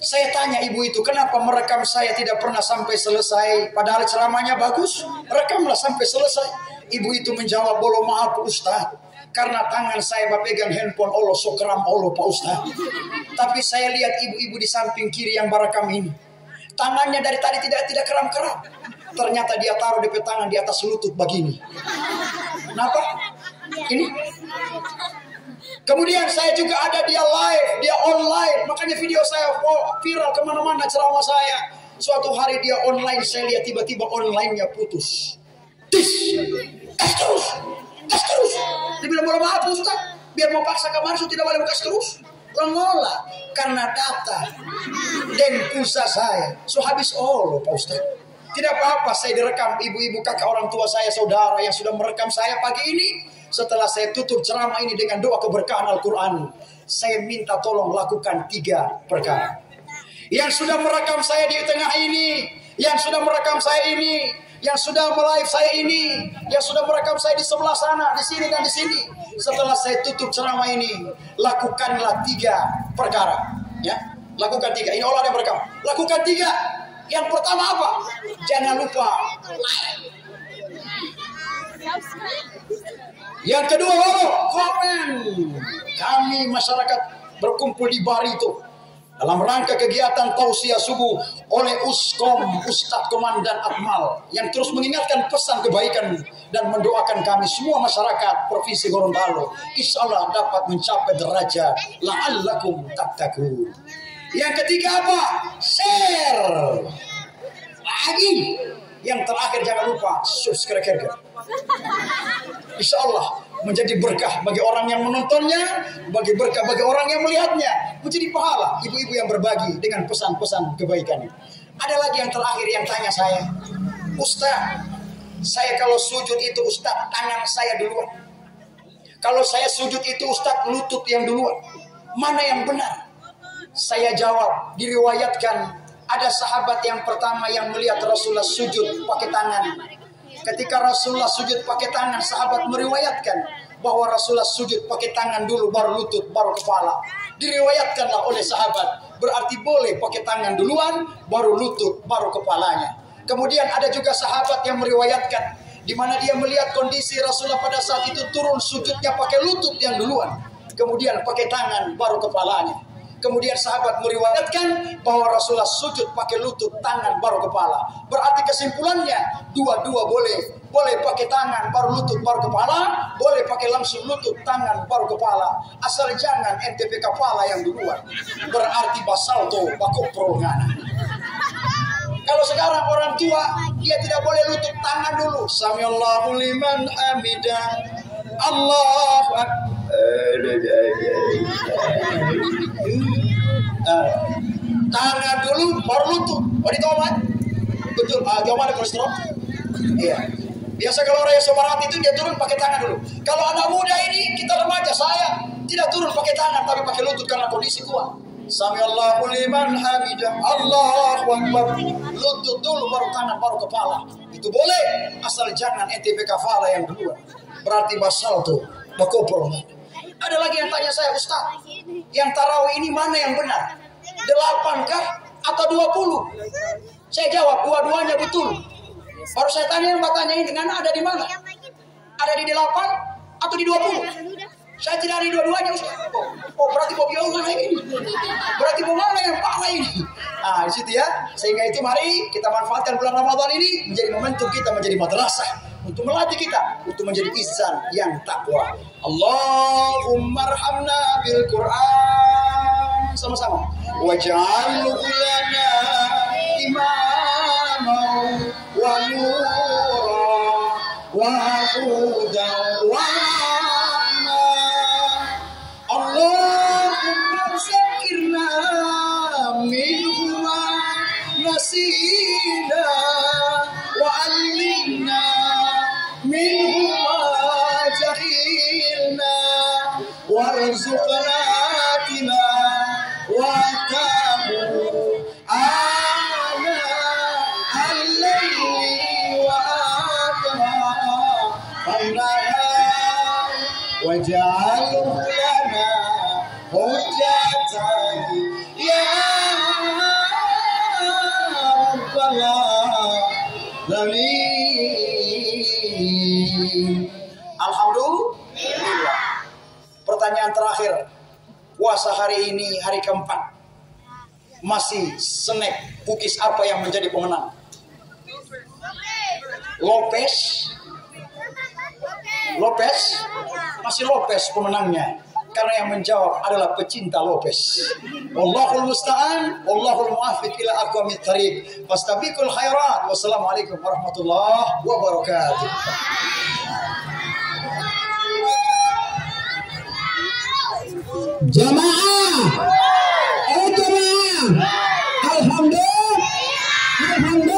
Saya tanya ibu itu, kenapa merekam saya tidak pernah sampai selesai? Padahal ceramahnya bagus, rekamlah sampai selesai. Ibu itu menjawab, bolo maaf Ustaz, karena tangan saya pegang handphone Allah, so keram Allah Pak Ustaz. Tapi saya lihat ibu-ibu di samping kiri yang merekam ini, tangannya dari tadi tidak tidak keram-keram. Ternyata dia taruh di tangan di atas lutut begini. Kenapa? Ini? Kemudian saya juga ada dia live, dia online. Makanya video saya viral kemana-mana ceramah saya. Suatu hari dia online, saya lihat tiba-tiba online-nya putus. Tis, kas terus, kas terus. Dia bilang, boleh maaf Ustaz, biar mau paksa kamar, so tidak boleh kas terus. Lengola, karena data dan pulsa saya. So habis Allah Pak Ustaz. Tidak apa-apa saya direkam, ibu-ibu, kakak, orang tua saya, saudara yang sudah merekam saya pagi ini. Setelah saya tutup ceramah ini dengan doa keberkahan Al-Quran, saya minta tolong lakukan tiga perkara. Yang sudah merekam saya di tengah ini, yang sudah merekam saya ini, yang sudah melive saya ini, yang sudah merekam saya di sebelah sana, di sini dan di sini. Setelah saya tutup ceramah ini, lakukanlah tiga perkara. Ya, lakukan tiga. Ini Allah yang merekam. Lakukan tiga. Yang pertama apa? Jangan lupa like. Yang kedua, oh, komen. Kami masyarakat berkumpul di Barito dalam rangka kegiatan tausiah subuh oleh Uskom, Ustaz Kondan Atmal, yang terus mengingatkan pesan kebaikan dan mendoakan kami semua masyarakat Provinsi Gorontalo insya Allah dapat mencapai derajat la'allakum tattaqun. Yang ketiga apa? Share. Lagi. Yang terakhir jangan lupa subscribe. Insya Allah menjadi berkah bagi orang yang menontonnya, bagi berkah bagi orang yang melihatnya, menjadi pahala ibu-ibu yang berbagi dengan pesan-pesan kebaikan. Ada lagi yang terakhir yang tanya saya, Ustaz, saya kalau sujud itu Ustaz tangan saya duluan, kalau saya sujud itu Ustaz lutut yang duluan, mana yang benar? Saya jawab, diriwayatkan ada sahabat yang pertama yang melihat Rasulullah sujud pakai tangan. Ketika Rasulullah sujud pakai tangan, sahabat meriwayatkan bahwa Rasulullah sujud pakai tangan dulu, baru lutut, baru kepala. Diriwayatkanlah oleh sahabat, berarti boleh pakai tangan duluan, baru lutut, baru kepalanya. Kemudian ada juga sahabat yang meriwayatkan, di mana dia melihat kondisi Rasulullah pada saat itu turun sujudnya pakai lutut yang duluan, kemudian pakai tangan, baru kepalanya. Kemudian sahabat meriwayatkan bahwa Rasulullah sujud pakai lutut, tangan baru kepala. Berarti kesimpulannya dua-dua boleh. Boleh pakai tangan baru lutut baru kepala, boleh pakai langsung lutut tangan baru kepala. Asal jangan N T P kepala yang duluan. Berarti basalto bakopro ngana. Kalau sekarang orang tua dia tidak boleh lutut tangan dulu. Samiallahu liman hamidah. Allahu akbar. Uh, tangan dulu baru lutut, wanitoman betul, uh, gimana kolesterol? Iya, biasa kalau orang yang sopan hati itu dia turun pakai tangan dulu. Kalau anak muda ini, kita remaja, saya tidak turun pakai tangan tapi pakai lutut karena kondisi kuat. Samiallahu liman hamidah, Allahu akbar, lutut dulu baru tangan baru kepala, itu boleh asal jangan N T P kafala yang duluan. Berarti basal tuh bakopor. Ada lagi yang tanya saya, Ustaz, yang tarawih ini mana yang benar? Delapan kah atau dua puluh? Saya jawab, dua-duanya betul. Baru saya tanya, mbak tanya ini, dengan ada di mana? Ada di delapan atau di dua puluh? Saya tidak ada di dua-duanya, Ustaz. Oh, oh berarti mau bilang ini? Berarti mau mana yang parah ini? Nah, di situ ya. Sehingga itu mari kita manfaatkan bulan Ramadan ini menjadi momentum kita menjadi madrasah, untuk melatih kita untuk menjadi insan yang takwa. Allahumma arhamna bil Qur'an, sama-sama. Waj'alhu lana imaman wa nuran wa hudan wa rahma. Allahumma zakirna minhu ma nasina wa allimna minhu ma jahilna warzuqna tina wa tabu ana al-layli wa atma al-nahar waj'alhu lana hujjatan ya Rabbana lamin. Alhamdulillah. Pertanyaan terakhir, puasa hari ini hari keempat, masih snack cookies apa yang menjadi pemenang? Lopez Lopez masih Lopez pemenangnya, karena yang menjawab adalah pecinta Lopez. Wallahul musta'an, wallahul muwaffiq ila aqwamit thariq. Fastabiqul khairat. Wassalamualaikum warahmatullahi wabarakatuh. Jamaah, ijtima'. Alhamdulillah. Alhamdulillah.